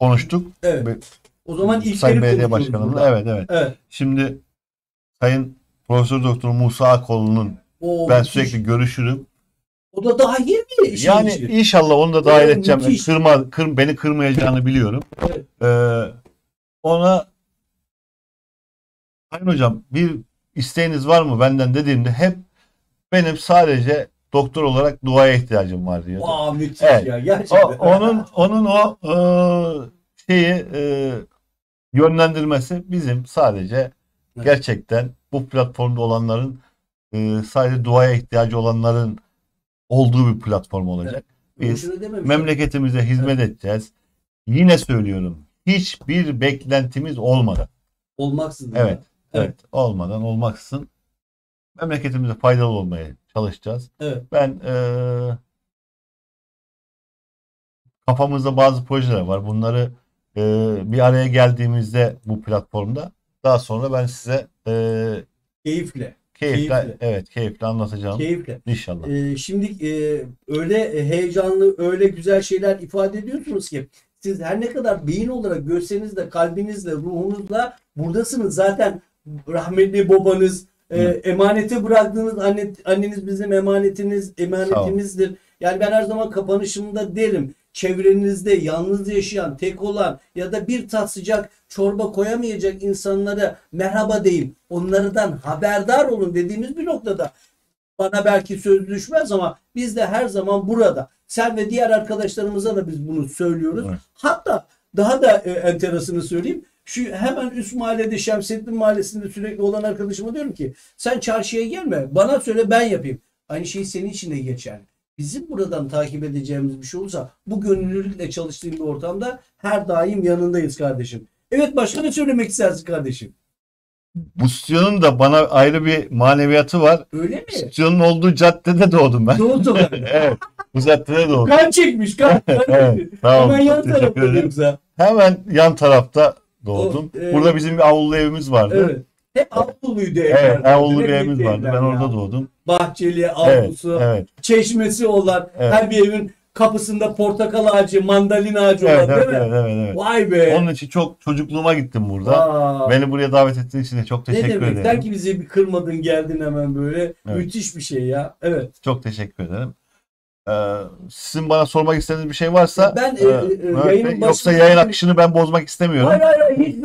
konuştuk. Evet. O zaman ilk Sayın Belediye Başkanımla. Evet, evet evet. Şimdi Sayın Profesör Doktor Musa Akoğlu'nun ben sürekli görüşürüm. O da daha iyi mi? Yani için. İnşallah onu da dahil edeceğim. Kırma, kır, beni kırmayacağını biliyorum. Evet. Ee, ona Sayın Hocam bir isteğiniz var mı benden dediğimde hep benim sadece doktor olarak duaya ihtiyacım var diyor. Aa, müthiş evet. Ya gerçekten. O, onun onun o e, şeyi e, yönlendirmesi bizim sadece evet. Gerçekten bu platformda olanların e, sadece duaya ihtiyacı olanların olduğu bir platform olacak. Evet. Biz memleketimize hizmet evet. edeceğiz. Yine söylüyorum. Hiçbir beklentimiz olmadan. Olmaksızın. Evet. Evet. Evet. Olmadan olmaksızın. Memleketimize faydalı olmaya çalışacağız. Evet. Ben ee, kafamızda bazı projeler var. Bunları ee, bir araya geldiğimizde bu platformda daha sonra ben size ee, keyifle Keyifle, keyifle. Evet, keyifle anlatacağım. Keyifle. İnşallah. Ee, şimdi e, öyle heyecanlı, öyle güzel şeyler ifade ediyorsunuz ki siz her ne kadar beyin olarak görseniz de kalbinizle, ruhunuzla buradasınız. Zaten rahmetli babanız, e, emanete bıraktığınız anne, anneniz bizim emanetiniz, emanetimizdir. Yani ben her zaman kapanışımda derim. Çevrenizde yalnız yaşayan, tek olan ya da bir tas sıcak çorba koyamayacak insanlara merhaba deyin. Onlardan haberdar olun dediğimiz bir noktada. Bana belki söz düşmez ama biz de her zaman burada. Sen ve diğer arkadaşlarımıza da biz bunu söylüyoruz. Evet. Hatta daha da e, enterasını söyleyeyim. Şu hemen üst mahallede Şemsettin Mahallesi'nde sürekli olan arkadaşıma diyorum ki sen çarşıya gelme bana söyle ben yapayım. Aynı şey senin için de geçerli. Bizim buradan takip edeceğimiz bir şey olursa bu gönüllülükle çalıştığım bir ortamda her daim yanındayız kardeşim. Evet başka ne söylemek istersin kardeşim? Bu stüdyonun da bana ayrı bir maneviyatı var. Öyle mi? Stüdyonun olduğu caddede doğdum ben. Doğdum. Evet. Bu caddede doğdum. Kan çekmiş kan. Evet, tamam. Hemen yan tarafta yoksa. Hemen yan tarafta doğdum. O, e... Burada bizim bir avlu evimiz vardı. Evet. Hep avluluydu evler. Evet, avlulu bir evimiz vardı. Ben orada doğdum. Bahçeli, avlusu, evet, evet. Çeşmesi olan, evet. Her bir evin kapısında portakal ağacı, mandalina ağacı evet, olan evet, değil evet, mi? Evet, evet. Vay be! Onun için çok çocukluğuma gittim burada. Aa. Beni buraya davet ettiğin için de çok teşekkür ederim. Ne demek? Der ki bizi bir kırmadın geldin hemen böyle. Evet. Müthiş bir şey ya. Evet. Çok teşekkür ederim. Ee, sizin bana sormak istediğiniz bir şey varsa ben e, e, yayın yoksa yayın akışını ben bozmak istemiyorum. Hayır hayır. Hiç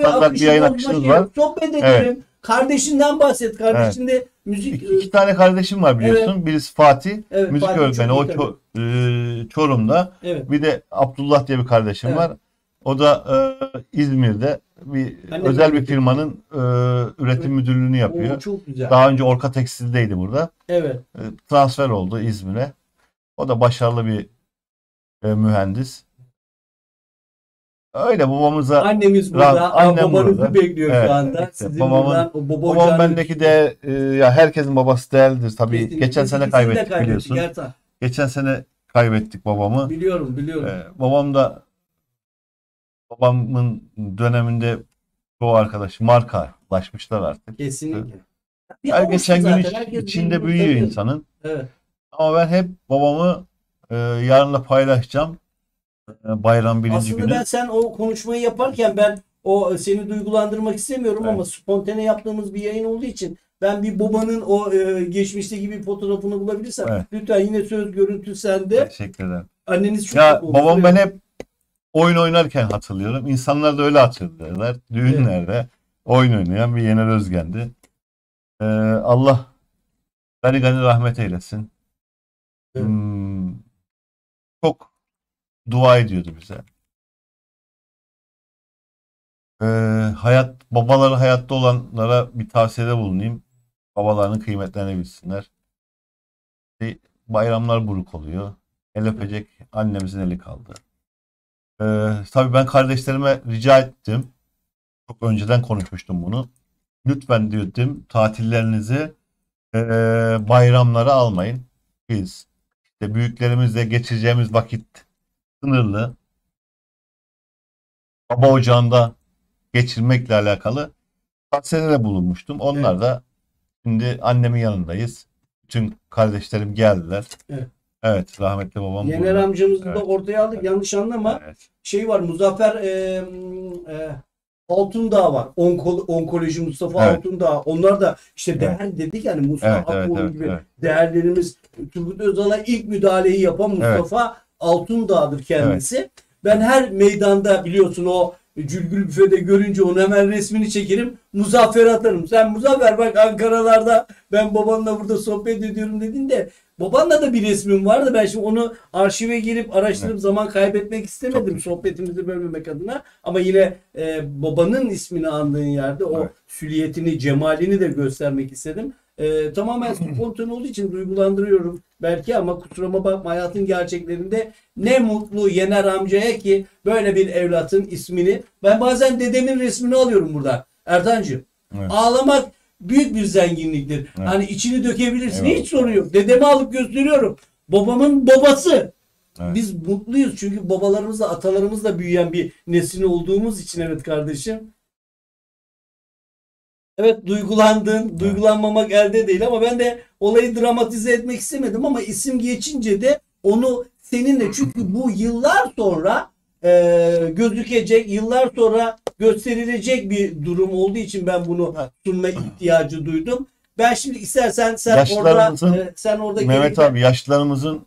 bir yayın akışınız var. Sohbet edelim. Evet. Kardeşinden bahset. Kardeşinde evet. müzik... İki, iki tane kardeşim var biliyorsun. Evet. Birisi Fatih. Evet, müzik Fatih öğretmeni. O ço e, Çorum'da. Evet. Bir de Abdullah diye bir kardeşim evet. var. O da e, İzmir'de bir hani özel bir firmanın e, üretim evet. müdürlüğünü yapıyor. Oo, çok güzel. Daha önce Orka Tekstil'deydi burada. Evet. E, transfer oldu İzmir'e. O da başarılı bir e, mühendis. Öyle babamıza... Annemiz burada, annem babanızı bekliyor evet, şu anda. Sizin babamın, buradan, baba babam bendeki de e, ya herkesin babası değerlidir tabii. Kesinlikle. Geçen Kesinlikle. sene kaybettik, kaybettik biliyorsun. Gerçekten. Geçen sene kaybettik babamı. Biliyorum, biliyorum. Ee, babam da babamın döneminde çoğu arkadaş markalaşmışlar artık. Kesinlikle. Ee, her geçen gün iç, içinde büyüyor tabii. insanın. Evet. Ama ben hep babamı e, yarınla paylaşacağım. Bayram birinci Aslında günü. Aslında ben sen o konuşmayı yaparken ben o seni duygulandırmak istemiyorum evet. ama spontane yaptığımız bir yayın olduğu için ben bir babanın o e, geçmişteki bir fotoğrafını bulabilirsem evet. lütfen yine söz görüntü sende. Teşekkür ederim. Anneniz çok ya çok babam ben hep oyun oynarken hatırlıyorum. İnsanlar da öyle hatırlıyorlar. Düğünlerde evet. oyun oynayan bir Yener Özgen'di. Ee, Allah gani gani rahmet eylesin. Evet. Hmm, çok dua ediyordu bize. Ee, hayat babaları hayatta olanlara bir tavsiyede bulunayım. Babalarının kıymetlerini bilsinler. İşte bayramlar buruk oluyor. El öpecek annemizin eli kaldı. Ee, tabii ben kardeşlerime rica ettim. Çok önceden konuşmuştum bunu. Lütfen diyordum tatillerinizi e, bayramlara almayın. Biz işte büyüklerimizle geçireceğimiz vakit sınırlı, baba ocağında geçirmekle alakalı tavsiyelere bulunmuştum. Onlar evet. da şimdi annemin yanındayız. Bütün kardeşlerim geldiler. Evet, evet rahmetli babam. Yener amcamızı evet. da ortaya aldık. Evet. Yanlış anlama. Evet. Şey var Muzaffer e, e, Altındağ var. Onko Onkoloji Mustafa evet. Altındağ. Onlar da işte değer evet. dedik yani Mustafa evet, Akoğlu evet, gibi evet. değerlerimiz. Turgut Özal'a ilk müdahaleyi yapan Mustafa evet. Altındağ'dır kendisi. Evet. Ben her meydanda biliyorsun o Cülgül Büfe'de görünce onu hemen resmini çekerim. Muzaffer atarım. Sen Muzaffer bak Ankara'larda ben babanla burada sohbet ediyorum dedin de babanla da bir resmim vardı. Ben şimdi onu arşive girip araştırıp evet. zaman kaybetmek istemedim. Çok sohbetimizi bölmemek adına. Ama yine e, babanın ismini andığın yerde o evet. süliyetini, cemalini de göstermek istedim. E, tamamen spontan olduğu için duygulandırıyorum belki ama kusuruma bakma hayatın gerçeklerinde ne mutlu Yener amcaya ki böyle bir evlatın ismini. Ben bazen dedemin resmini alıyorum burada. Ertancığım evet. ağlamak büyük bir zenginliktir. Evet. Hani içini dökebilirsin. Evet. Hiç sorun yok. Dedemi alıp gösteriyorum. Babamın babası. Evet. Biz mutluyuz çünkü babalarımızla atalarımızla büyüyen bir nesil olduğumuz için evet kardeşim. Evet duygulandın. Duygulanmamak evet. elde değil ama ben de olayı dramatize etmek istemedim ama isim geçince de onu seninle çünkü bu yıllar sonra e, gözükecek, yıllar sonra gösterilecek bir durum olduğu için ben bunu sunma ihtiyacı duydum. Ben şimdi istersen sen orada e, sen orada Mehmet gelip, abi yaşlılarımızın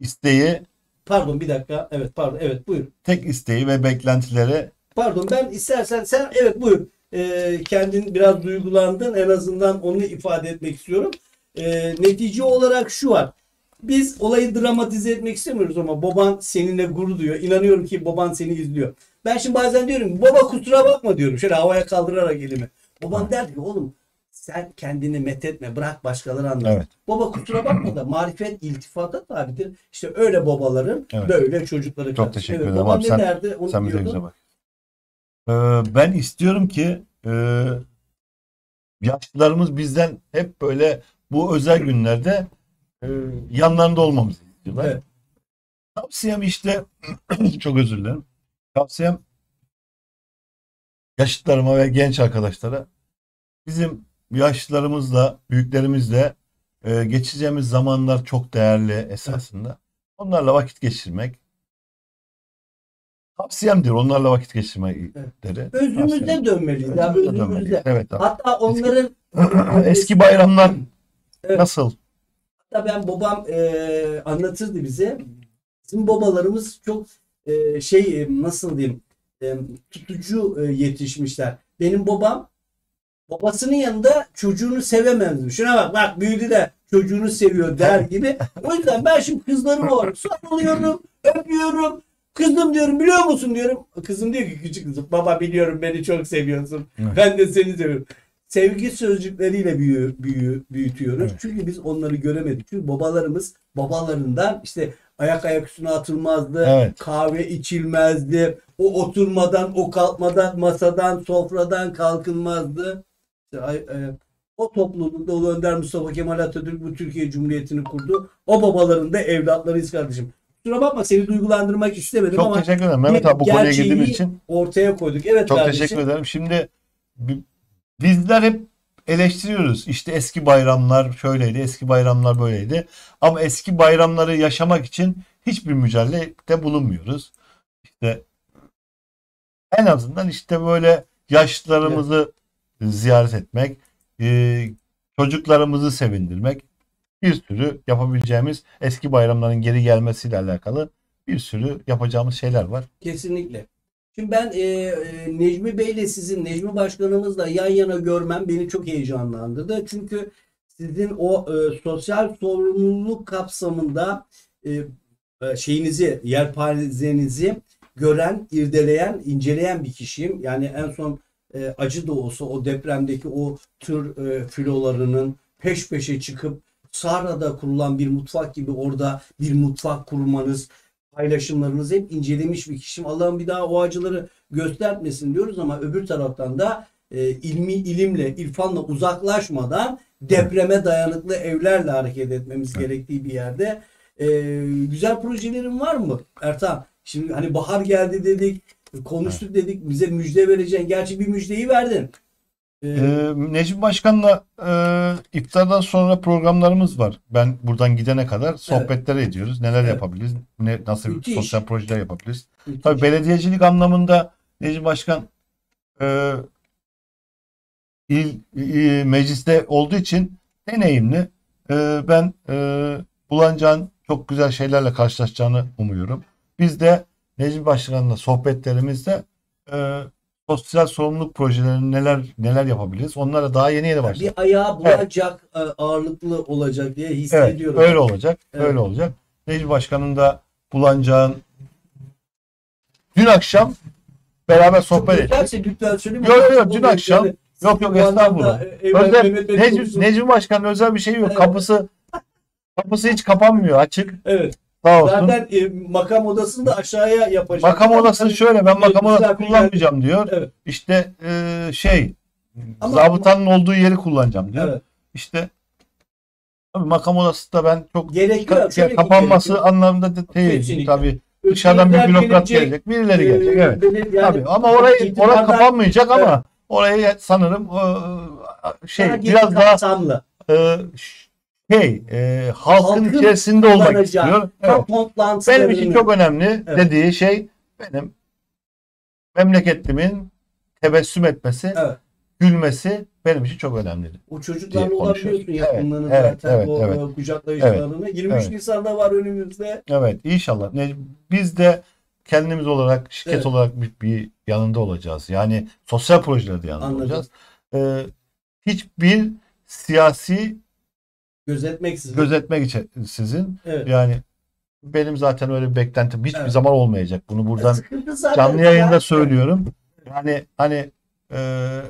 isteği pardon bir dakika. Evet pardon. Evet buyur. Tek isteği ve beklentileri pardon ben istersen sen evet buyur. E, kendin biraz duygulandın. En azından onu ifade etmek istiyorum. E, netice olarak şu var. Biz olayı dramatize etmek istemiyoruz ama baban seninle gurur duyuyor. İnanıyorum ki baban seni izliyor. Ben şimdi bazen diyorum baba kusura bakma diyorum. Şöyle havaya kaldırarak elimi. Baban der ki oğlum sen kendini methetme. Bırak başkaları anlasın. Evet. Baba kusura bakma da marifet iltifata tabidir. İşte öyle babaların evet. böyle çocukları. Çok karşı. Teşekkür evet, ederim. Babam abi, ne sen, derdi onu sen bize bak. Ben istiyorum ki e, yaşlılarımız bizden hep böyle bu özel günlerde e, yanlarında olmamızı istiyorlar. Evet. Tavsiyem işte çok özür dilerim. Tavsiyem yaşlılarıma ve genç arkadaşlara bizim yaşlılarımızla, büyüklerimizle e, geçeceğimiz zamanlar çok değerli esasında. Evet. Onlarla vakit geçirmek. Tavsiyemdir onlarla vakit geçirmeyi evet. Özümüze dönmeliyiz. Özümüze dönmeliyiz. Evet, hatta onların eski, eski bayramlar evet. nasıl? Hatta ben babam e, anlatırdı bize. Bizim babalarımız çok e, şey nasıl diyeyim e, tutucu e, yetişmişler. Benim babam babasının yanında çocuğunu sevemezdi. Şuna bak bak büyüdü de çocuğunu seviyor der gibi. O yüzden ben şimdi kızlarımı olarak sarılıyorum, öpüyorum. Kızım diyorum biliyor musun diyorum. Kızım diyor ki küçük kızım baba biliyorum beni çok seviyorsun. Evet. Ben de seni seviyorum. Sevgi sözcükleriyle büyü, büyü, büyütüyoruz. Evet. Çünkü biz onları göremedik. Çünkü babalarımız babalarından işte ayak ayak üstüne atılmazdı. Evet. Kahve içilmezdi. O oturmadan o kalkmadan masadan sofradan kalkılmazdı. İşte, ay, ay, o topluluğunda Ulu Önder Mustafa Kemal Atatürk bu Türkiye Cumhuriyeti'ni kurdu. O babaların da evlatlarıyız kardeşim. Kusura bakma seni duygulandırmak istemedim çok ama teşekkür ederim. Mehmet abi bu konuya girdiğimiz için ortaya koyduk. Evet çok kardeşim. Teşekkür ederim. Şimdi bizler hep eleştiriyoruz. İşte eski bayramlar şöyleydi, eski bayramlar böyleydi. Ama eski bayramları yaşamak için hiçbir mücadelede bulunmuyoruz. İşte en azından işte böyle yaşlılarımızı evet. ziyaret etmek, çocuklarımızı sevindirmek. Bir sürü yapabileceğimiz eski bayramların geri gelmesiyle alakalı bir sürü yapacağımız şeyler var. Kesinlikle. Şimdi ben e, e, Necmi Bey'le sizin Necmi Başkanımızla yan yana görmem beni çok heyecanlandırdı. Çünkü sizin o e, sosyal sorumluluk kapsamında e, şeyinizi, yelpazenizi gören, irdeleyen, inceleyen bir kişiyim. Yani en son e, acı da olsa o depremdeki o tür e, filolarının peş peşe çıkıp Sahra'da kurulan bir mutfak gibi orada bir mutfak kurmanız, paylaşımlarınız hep incelemiş bir kişiyim. Allah'ım bir daha o acıları göstermesin diyoruz ama öbür taraftan da e, ilmi ilimle, irfanla uzaklaşmadan depreme dayanıklı evlerle hareket etmemiz evet. gerektiği bir yerde. E, güzel projelerin var mı Ertan? Şimdi hani bahar geldi dedik, konuştuk evet. dedik, bize müjde vereceksin. Gerçi bir müjdeyi verdin. Ee, Necmi Başkan'la e, iftardan sonra programlarımız var. Ben buradan gidene kadar sohbetler evet. ediyoruz. Neler evet. yapabiliriz? Ne, nasıl müthiş. Sosyal projeler yapabiliriz? Müthiş. Tabii belediyecilik anlamında Necmi Başkan e, il, il mecliste olduğu için deneyimli. E, ben e, Bulancak'ın çok güzel şeylerle karşılaşacağını umuyorum. Biz de Necmi Başkan'la sohbetlerimizde e, sosyal sorumluluk projelerini neler neler yapabiliriz? Onlara daha yeni yeni başladık. Bir ayağı bulacak, evet, ağırlıklı olacak diye hissediyorum. Evet, öyle olacak. Evet. Öyle olacak. Necmi Başkan'ın da Bulancak'ın dün akşam beraber sohbet ettik. Yok yok dün akşam. Yok yok estağfurullah. Necmi, Necmi Başkan'ın özel bir şeyi yok. Evet. Kapısı kapısı hiç kapanmıyor, açık. Evet. Zaten e, makam odasını da aşağıya yapacağım. Makam odasını yani, şöyle ben makam odasını kullanmayacağım diyor. Evet. İşte e, şey ama, zabıtanın ama, olduğu yeri kullanacağım diyor. Evet. İşte tabii makam odası da ben çok gerekli, şey, kapanması gerekli anlamında da değil. Kesinlikle. Tabii dışarıdan bir bürokrat gelecek, gelecek birileri gelecek. Evet. Yani, tabii. Ama orayı oraya kapanmayacak evet. Ama orayı sanırım e, şey daha biraz daha tanlı. E, Hey, e, halkın, halkın içerisinde olmak istiyor. Evet. Benim için çok önemli evet. Dediği şey benim memleketimin tebessüm etmesi, evet. Gülmesi benim için çok önemli. O çocuklarla olabiliyorsun yakınlarını evet, evet, zaten evet, o evet. Kucaklayışlarını. Evet, yirmi üç evet. Nisan'da var önümüzde. Evet inşallah. Biz de kendimiz olarak, şirket evet. Olarak bir, bir yanında olacağız. Yani sosyal projelerde yanında anladım. Olacağız. Ee, hiçbir siyasi gözetmeksizin. Gözetmek için sizin. Evet. Yani benim zaten öyle bir beklentim hiçbir evet. Zaman olmayacak. Bunu buradan canlı yayında ya. Söylüyorum. Yani hani e,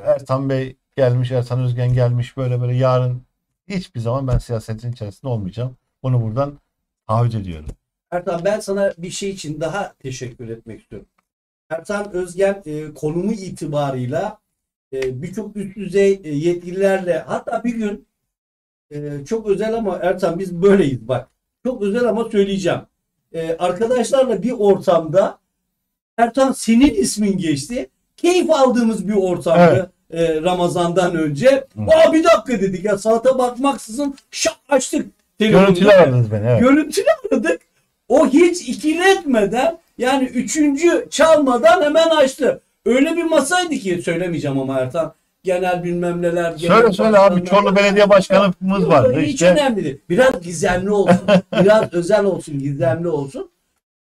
Ertan Bey gelmiş, Ertan Özgen gelmiş böyle böyle yarın hiçbir zaman ben siyasetin içerisinde olmayacağım. Bunu buradan taahhüt ediyorum. Ertan ben sana bir şey için daha teşekkür etmek istiyorum. Ertan Özgen e, konumu itibarıyla e, birçok üst düzey e, yetkililerle hatta bir gün Ee, çok özel ama Ertan biz böyleyiz bak. Çok özel ama söyleyeceğim. Ee, arkadaşlarla bir ortamda Ertan senin ismin geçti. Keyif aldığımız bir ortamdı. Evet. E, Ramazan'dan önce. Aa bir dakika dedik ya saate bakmaksızın şak açtık. Görüntülü aradınız beni. Evet. Görüntülü aradık. O hiç ikiletmeden yani üçüncü çalmadan hemen açtı. Öyle bir masaydı ki söylemeyeceğim ama Ertan. Genel bilmem neler. Genel söyle söyle abi Çorlu Belediye Başkanımız vardı. Hiç işte. Önemli değil. Biraz gizemli olsun. Biraz özel olsun. Gizemli olsun.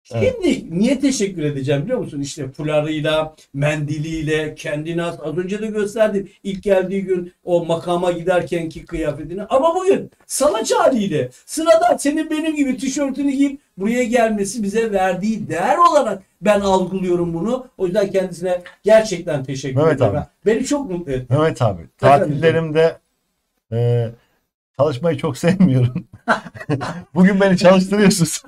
Şimdi evet. Niye teşekkür edeceğim biliyor musun? İşte fularıyla, mendiliyle, kendine az önce de gösterdim. İlk geldiği gün o makama giderkenki kıyafetini. Ama bugün salaç haliyle sıradan senin benim gibi tişörtünü giyip buraya gelmesi bize verdiği değer olarak ben algılıyorum bunu. O yüzden kendisine gerçekten teşekkür Mehmet ederim. Abi. Beni çok mutlu etti. Mehmet abi tatillerimde e, çalışmayı çok sevmiyorum. Bugün beni çalıştırıyorsunuz.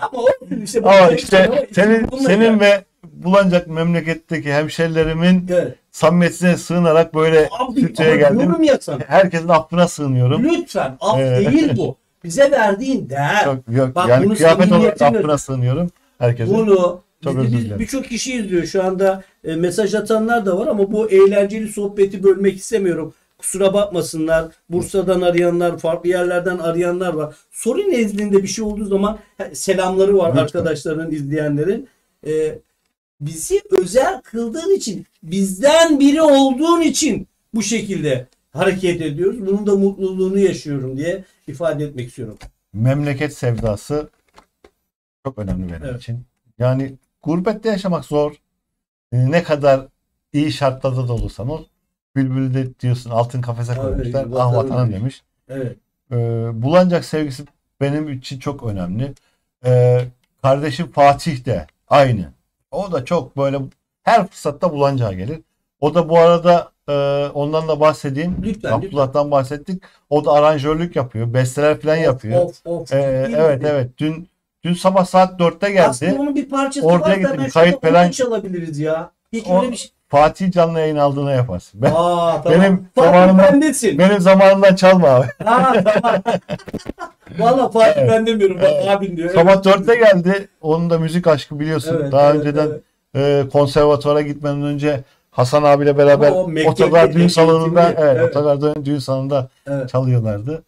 Ama o işte, Ama işte senin, senin ve Bulancak memleketteki hemşerilerimin evet. Samimiyetine sığınarak böyle Türkiye'ye geldim. Herkesin affına sığınıyorum. Lütfen af değil bu. Bize verdiğin değer. Çok, yok, bak, yani kıyafet olarak affına sığınıyorum. Herkesin. Bunu birçok kişi izliyor şu anda e, mesaj atanlar da var ama bu eğlenceli sohbeti bölmek istemiyorum. Kusura bakmasınlar. Bursa'dan arayanlar, farklı yerlerden arayanlar var. Soru nezdinde bir şey olduğu zaman selamları var lütfen. Arkadaşların, izleyenlerin. Ee, bizi özel kıldığın için, bizden biri olduğun için bu şekilde hareket ediyoruz. Bunun da mutluluğunu yaşıyorum diye ifade etmek istiyorum. Memleket sevdası çok önemli benim evet. için. Yani gurbette yaşamak zor. Ne kadar iyi şartlarda da olursan ol. Bülbül de diyorsun altın kafese koymuşlar. Ah vatanım demiş. Evet. Ee, Bulancak sevgisi benim için çok önemli. Ee, kardeşim Fatih de aynı. O da çok böyle her fırsatta Bulancak'a gelir. O da bu arada e, ondan da bahsedeyim. Lütfen, Abdullah'tan lütfen. Bahsettik. O da aranjörlük yapıyor. Besteler falan of, yapıyor. Of, of, ee, evet mi? Evet. Dün dün sabah saat dörtte geldi. Aslında onun bir parçası ortaya gittim. Kayıt falan çalabiliriz ya. Hiç o, öyle bir şey. Fatih canlı yayın aldığına yaparsın. Ben, Aa, tamam. Benim zamanımdan benim zamanımdan çalma abi. Ha, tamam. Valla Fatih evet. Ben demiyorum. Evet. Abim diyor. Sabah evet. dörtte geldi. Onun da müzik aşkı biliyorsun. Evet, daha evet, önceden evet. E, konservatuvara gitmeden önce Hasan abiyle beraber otogar düğün salonunda, evet, otogar düğün salonunda evet. Çalıyorlardı.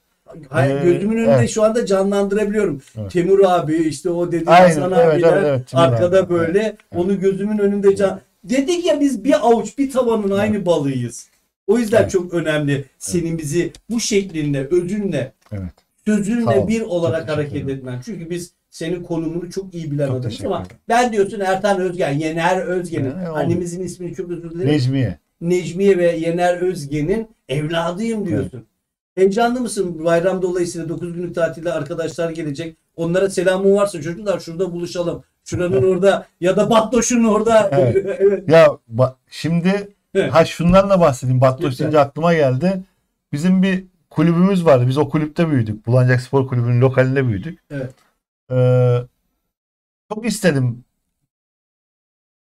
Hayır, ee, gözümün önünde evet. Şu anda canlandırabiliyorum. Evet. Temur abi işte o dediği Hasan evet, abiler evet, evet, arkada abi. Böyle evet. Onu gözümün önünde can Dedik ya biz bir avuç bir tavanın aynı balığıyız. O yüzden evet. çok önemli senin evet. bizi bu şeklinle, ödünle, evet. sözünle bir olarak çok hareket etmen. Çünkü biz senin konumunu çok iyi bilen adamız ama ben diyorsun Ertan Özgen, Yener Özgen'in, yani annemizin ismini çok özür dilerim. Necmiye. Necmiye ve Yener Özgen'in evladıyım diyorsun. Evet. Heyecanlı mısın? Bayram dolayısıyla dokuz günlük tatilde arkadaşlar gelecek. Onlara selamın varsa çocuklar şurada buluşalım. Şuranın orada ya da Batloş'un orada. Evet. evet. Ya şimdi evet. ha şundan da bahsedeyim. Batloş deyince aklıma geldi. Bizim bir kulübümüz vardı. Biz o kulüpte büyüdük. Bulancak Spor Kulübü'nün lokalinde büyüdük. Evet. Ee, çok istedim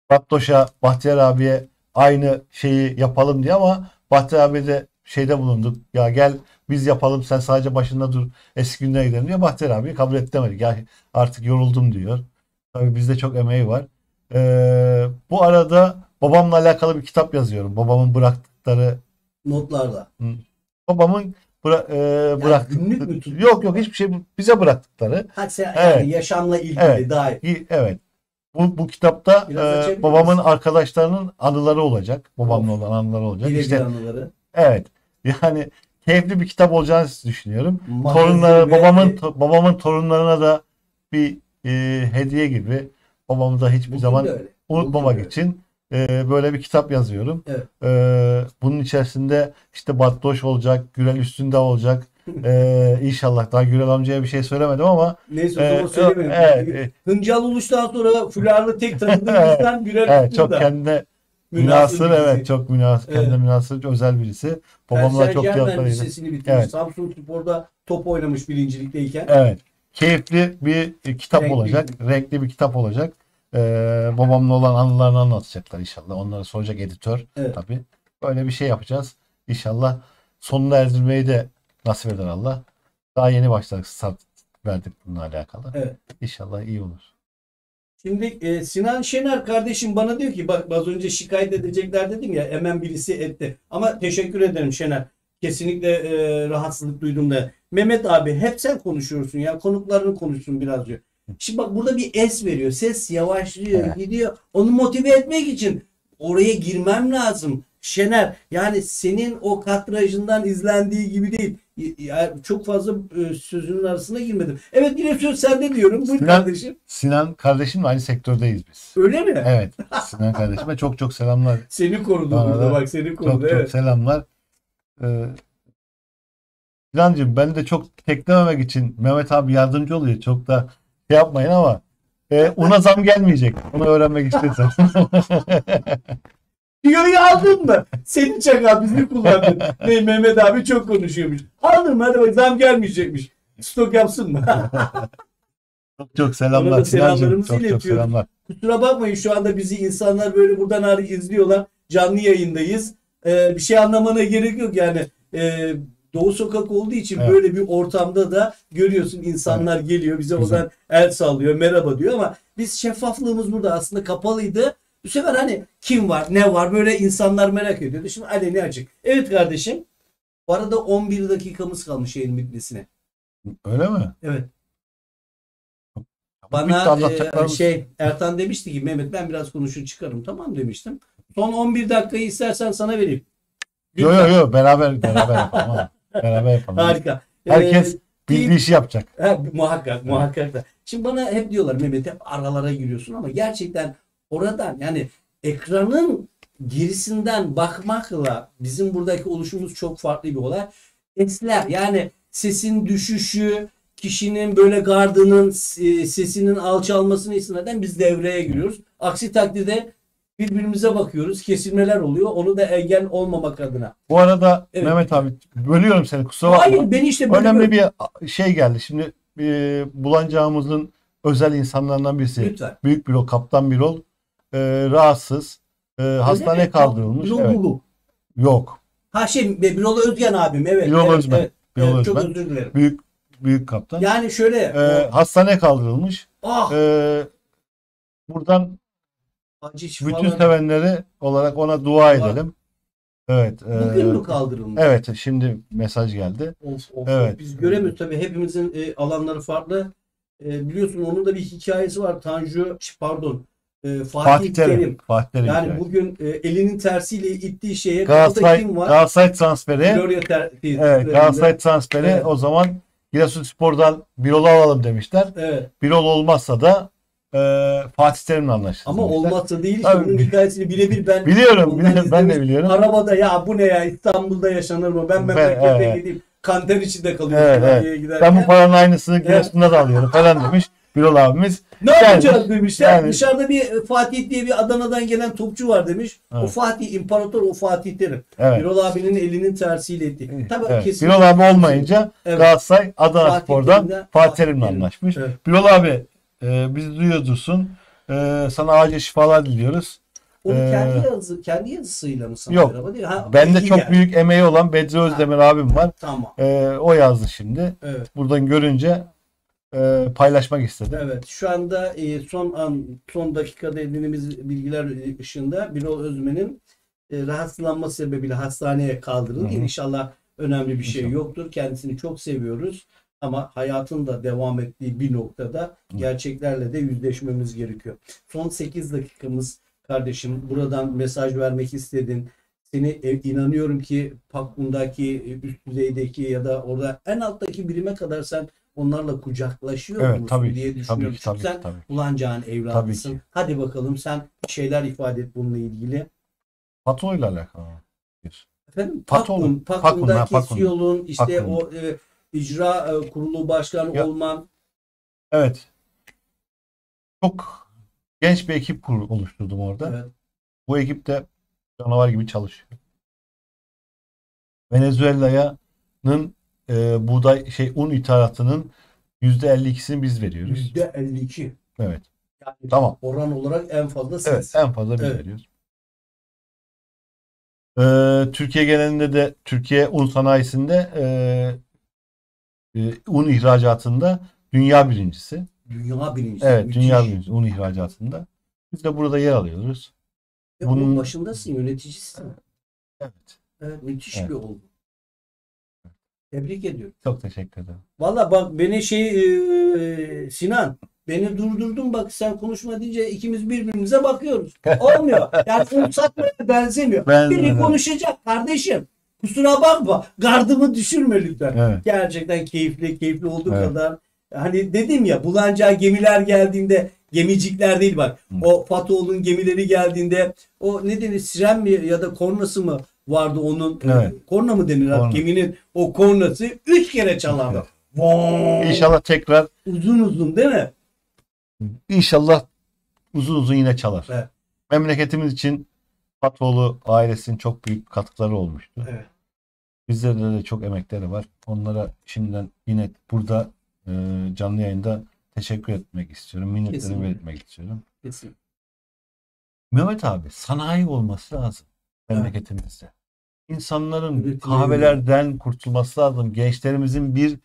Batloş'a, Bahtiyar abiye aynı şeyi yapalım diye ama Bahtiyar abi de şeyde bulunduk. Ya gel biz yapalım, sen sadece başında dur, eski günlere gidelim diye Bahtiyar abi kabul edemedik. Ya artık yoruldum diyor. Tabii bizde çok emeği var. Ee, bu arada babamla alakalı bir kitap yazıyorum. Babamın bıraktıkları notlarla. Babamın bıra e, yani bıraktıkları. Yok yok hiçbir şey bize bıraktıkları. Hatta evet. yani yaşamla ilgili evet. dair. Evet. Bu, bu kitapta e, babamın misin? arkadaşlarının anıları olacak. Babamla olan anıları olacak. Birebir işte, anıları. Evet. Yani keyifli bir kitap olacağını düşünüyorum. Torunlara, babamın to, babamın torunlarına da bir e, hediye gibi. Babamı da hiçbir Bugün zaman unutmamak Bugün için e, böyle bir kitap yazıyorum. Evet. E, bunun içerisinde işte Batloş olacak, Gürel üstünde olacak. e, inşallah daha Gürel amcaya bir şey söylemedim ama. Neyse o zaman e, söylemedim. E, e, Hıncal Uluş'tan sonra Fularlı tek tanıdığımızdan Gürel evet, üstünde. Çok kendine Münasır, münasır evet çok münasır. Evet. Kendine münasır, özel birisi. Babamla çok yakınıydı. Lisesini bitirmiş. Evet. Samsun Spor'da top oynamış birincilikteyken. Evet. Keyifli bir kitap renkli olacak. Bir. Renkli bir kitap olacak. Ee, babamla olan anılarını anlatacaklar inşallah. Onları soracak editör evet. tabii. Böyle bir şey yapacağız. İnşallah sonuna erdirmeyi de nasip eder Allah. Daha yeni başladık, start verdik bununla alakalı. Evet. İnşallah iyi olur. Şimdi e, Sinan Şener kardeşim bana diyor ki bak az önce şikayet edecekler dedim ya hemen birisi etti. Ama teşekkür ederim Şener. Kesinlikle e, rahatsızlık duydum da. Mehmet abi hep sen konuşuyorsun ya. Konuklarını konuşsun biraz diyor. Şimdi bak burada bir es veriyor. Ses yavaşlıyor evet. gidiyor. Onu motive etmek için oraya girmem lazım. Şener yani senin o kadrajından izlendiği gibi değil. Yani çok fazla sözünün arasına girmedim. Evet yine söz sende diyorum. Buyur Sinan, kardeşim. Sinan kardeşimle aynı sektördeyiz biz. Öyle mi? Evet. Sinan kardeşime çok çok selamlar. Seni korudu bana burada bak seni korudu. Çok evet. çok selamlar. Ee, Sinancığım ben de çok teklememek için Mehmet abi yardımcı oluyor. Çok da şey yapmayın ama e, ona zam gelmeyecek. Onu öğrenmek istersen. Diyoyu aldın mı? Senin çakal bizi kullandın. Ne Mehmet abi çok konuşuyormuş. Aldın mı? Hadi bak zam gelmeyecekmiş. Stok yapsın mı? çok çok selamlar. Selamlarımızı iletiyoruz. Kusura bakmayın şu anda bizi insanlar böyle buradan ağır izliyorlar. Canlı yayındayız. Ee, bir şey anlamana gerek yok yani. Ee, Doğu Sokak olduğu için evet. böyle bir ortamda da görüyorsun insanlar evet. geliyor. Bize Güzel. Oradan el sallıyor. Merhaba diyor ama biz şeffaflığımız burada aslında kapalıydı. Bu sefer hani kim var, ne var böyle insanlar merak ediyordu. Şimdi aleni açık. Evet kardeşim. Bu arada on bir dakikamız kalmış yayın bitmesine. Öyle mi? Evet. Bana e, şey Ertan demişti ki Mehmet ben biraz konuşur çıkarım. Tamam demiştim. Son on bir dakikayı istersen sana vereyim. Yok yok yok beraber beraber yapalım. beraber yapalım. Harika. Herkes ee, bildiği işi yapacak. Ha, muhakkak evet. muhakkak da. Şimdi bana hep diyorlar Mehmet hep aralara giriyorsun ama gerçekten oradan yani ekranın girisinden bakmakla bizim buradaki oluşumuz çok farklı bir olay. Sesler yani sesin düşüşü, kişinin böyle gardının sesinin alçalmasını istinaden biz devreye giriyoruz. Aksi takdirde birbirimize bakıyoruz. Kesilmeler oluyor. Onu da engel olmamak adına. Bu arada evet. Mehmet abi bölüyorum seni kusura bakma. Hayır beni işte bölüyorum. Önemli bir şey geldi. Şimdi e, Bulancağımızın özel insanlarından birisi. Lütfen. Büyük Birol, Kaptan Birol. E, rahatsız. E, hastaneye mi? Kaldırılmış. Birol evet. Yok. Ha şey Birol Özgen abim. Evet. Birol evet, Özgen. Evet. Birol evet, Özgen. Çok özür dilerim. Büyük, büyük kaptan. Yani şöyle. E, hastaneye kaldırılmış. Ah. E, buradan Acı, bütün sevenleri olarak ona dua edelim. Evet. Bugün e, mü kaldırılmış? Evet. Şimdi mesaj geldi. Of, of, evet. Biz göremiyoruz tabii. Hepimizin e, alanları farklı. E, biliyorsun onun da bir hikayesi var. Tanju pardon Ee, Fatih, Fatih Terim. Terim. Fatih Terim. Yani Terim. Bugün e, elinin tersiyle ittiği şeye Galatasaray, kim var? Galatasaray transferi. Ter, evet, Galatasaray transferi evet. O zaman Giresunspor'dan Birol'u alalım demişler. Evet. Birol olmazsa da e, Fatih Terim'le anlaştık. Ama demişler. Olmazsa değil. Bunun hikayesini birebir ben biliyorum. biliyorum ben de biliyorum. Arabada ya bu ne ya, İstanbul'da yaşanır mı? Ben memlekete evet. gideyim. Kanter içinde kalıyorum. Evet, evet. Ben bu paranın aynısını Giresun'da evet. da alıyorum falan demiş. Birol abimiz. Ne yani, yapacağız demişler. Yani. Dışarıda bir Fatih diye bir Adana'dan gelen topçu var demiş. Evet. O Fatih İmparator, o Fatih Terim. Evet. Birol abinin elinin tersiyle etti. Evet. Tabii evet. Kesin. Birol abi olmayınca evet. Galatasaray Adana Spor'dan Fatih Terim'le anlaşmış. Evet. Birol abi e, bizi duyuyorsun. E, sana acil şifalar diliyoruz. Onu ee, kendi, yazı, kendi yazısıyla mı sanıyor? Yok. Ha, bende çok yani. büyük emeği olan Bedri Özdemir ha. abim var. Tamam. E, o yazdı şimdi. Evet. Buradan görünce E, paylaşmak istedim. Evet. Şu anda e, son an, son dakikada edindiğimiz bilgiler ışığında Birol Özmen'in e, rahatsızlanma sebebiyle hastaneye kaldırıldı. İnşallah önemli bir şey İnşallah. yoktur. Kendisini çok seviyoruz. Ama hayatın da devam ettiği bir noktada gerçeklerle de yüzleşmemiz gerekiyor. Son sekiz dakikamız kardeşim. Buradan mesaj vermek istedin. Seni inanıyorum ki Pak Un'daki, üst düzeydeki ya da orada en alttaki birime kadar sen onlarla kucaklaşıyor evet, musun tabii, diye düşünüyorum. Tabii, tabii, sen tabii. Bulancak'ın evladısın. Hadi bakalım sen şeyler ifade et bununla ilgili. Fatoğlu ile alakalı. Efendim? Fatoğlu. Pak Un, Pak Pak Un'daki Pak Un. yolun işte Pak Un. o e, icra e, kurulu başkanı ya, olman. Evet. Çok genç bir ekip kur, oluşturdum orada. Evet. Bu ekip de canavar gibi çalışıyor. Venezuela'nın E, buğday şey un ithalatının yüzde elli ikisini biz veriyoruz. yüzde elli iki. Evet. Yani tamam. Oran olarak en fazla siz. Evet, en fazla biz evet. veriyoruz. Ee, Türkiye genelinde de Türkiye un sanayisinde e, e, un ihracatında dünya birincisi. Dünya birincisi. Evet, müthiş. Dünya birincisi un ihracatında. Biz de burada yer alıyoruz. E, bunun onun başındasın, yöneticisin. Evet. Evet, müthiş evet. bir oldu. Tebrik ediyorum. Çok teşekkür ederim. Valla bak beni şey e, Sinan beni durdurdun, bak sen konuşma deyince ikimiz birbirimize bakıyoruz. Olmuyor. Yani un satmaya benzemiyor. Benzemez. Biri konuşacak kardeşim. Kusura bakma. Gardımı düşürme lütfen. Evet. Gerçekten keyifli keyifli olduğu evet. kadar. Hani dedim ya, Bulancak'a gemiler geldiğinde, gemicikler değil bak. Hı. O Fatoğlu'nun gemileri geldiğinde o ne denir, siren mi ya da kornası mı vardı onun? Evet. Korna mı denir? Korna. Geminin o kornası üç kere çalardı. Evet. Wow. İnşallah tekrar. Uzun uzun değil mi? İnşallah uzun uzun yine çalar. Evet. Memleketimiz için Fatoğlu ailesinin çok büyük katkıları olmuştu. Evet. Bizlerde de çok emekleri var. Onlara şimdiden yine burada e, canlı yayında teşekkür etmek istiyorum. Minnetlerimi belirtmek istiyorum. Kesinlikle. Mehmet abi, sanayi olması lazım memleketimizde. Evet. İnsanların evet, kahvelerden evet. kurtulması lazım. Gençlerimizin bir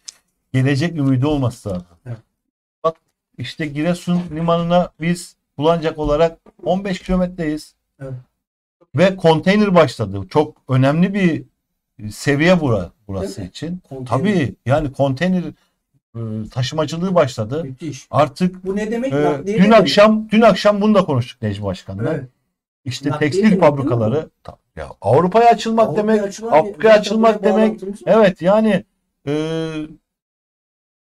gelecek ümidi olması lazım. Evet. Bak işte Giresun limanına biz Bulancak olarak on beş kilometreyiz. Evet. Ve konteyner başladı. Çok önemli bir seviye bura, burası evet. için. Konteyner. Tabii yani konteyner taşımacılığı başladı. Müthiş. Artık bu ne demek? E, dün akşam dün akşam bunu da konuştuk Necmi Başkan'la. Evet. İşte nakliye tekstil demek, fabrikaları ya Avrupa'ya açılmak Avrupa demek, Afrika'ya açılmak demek. Evet yani e,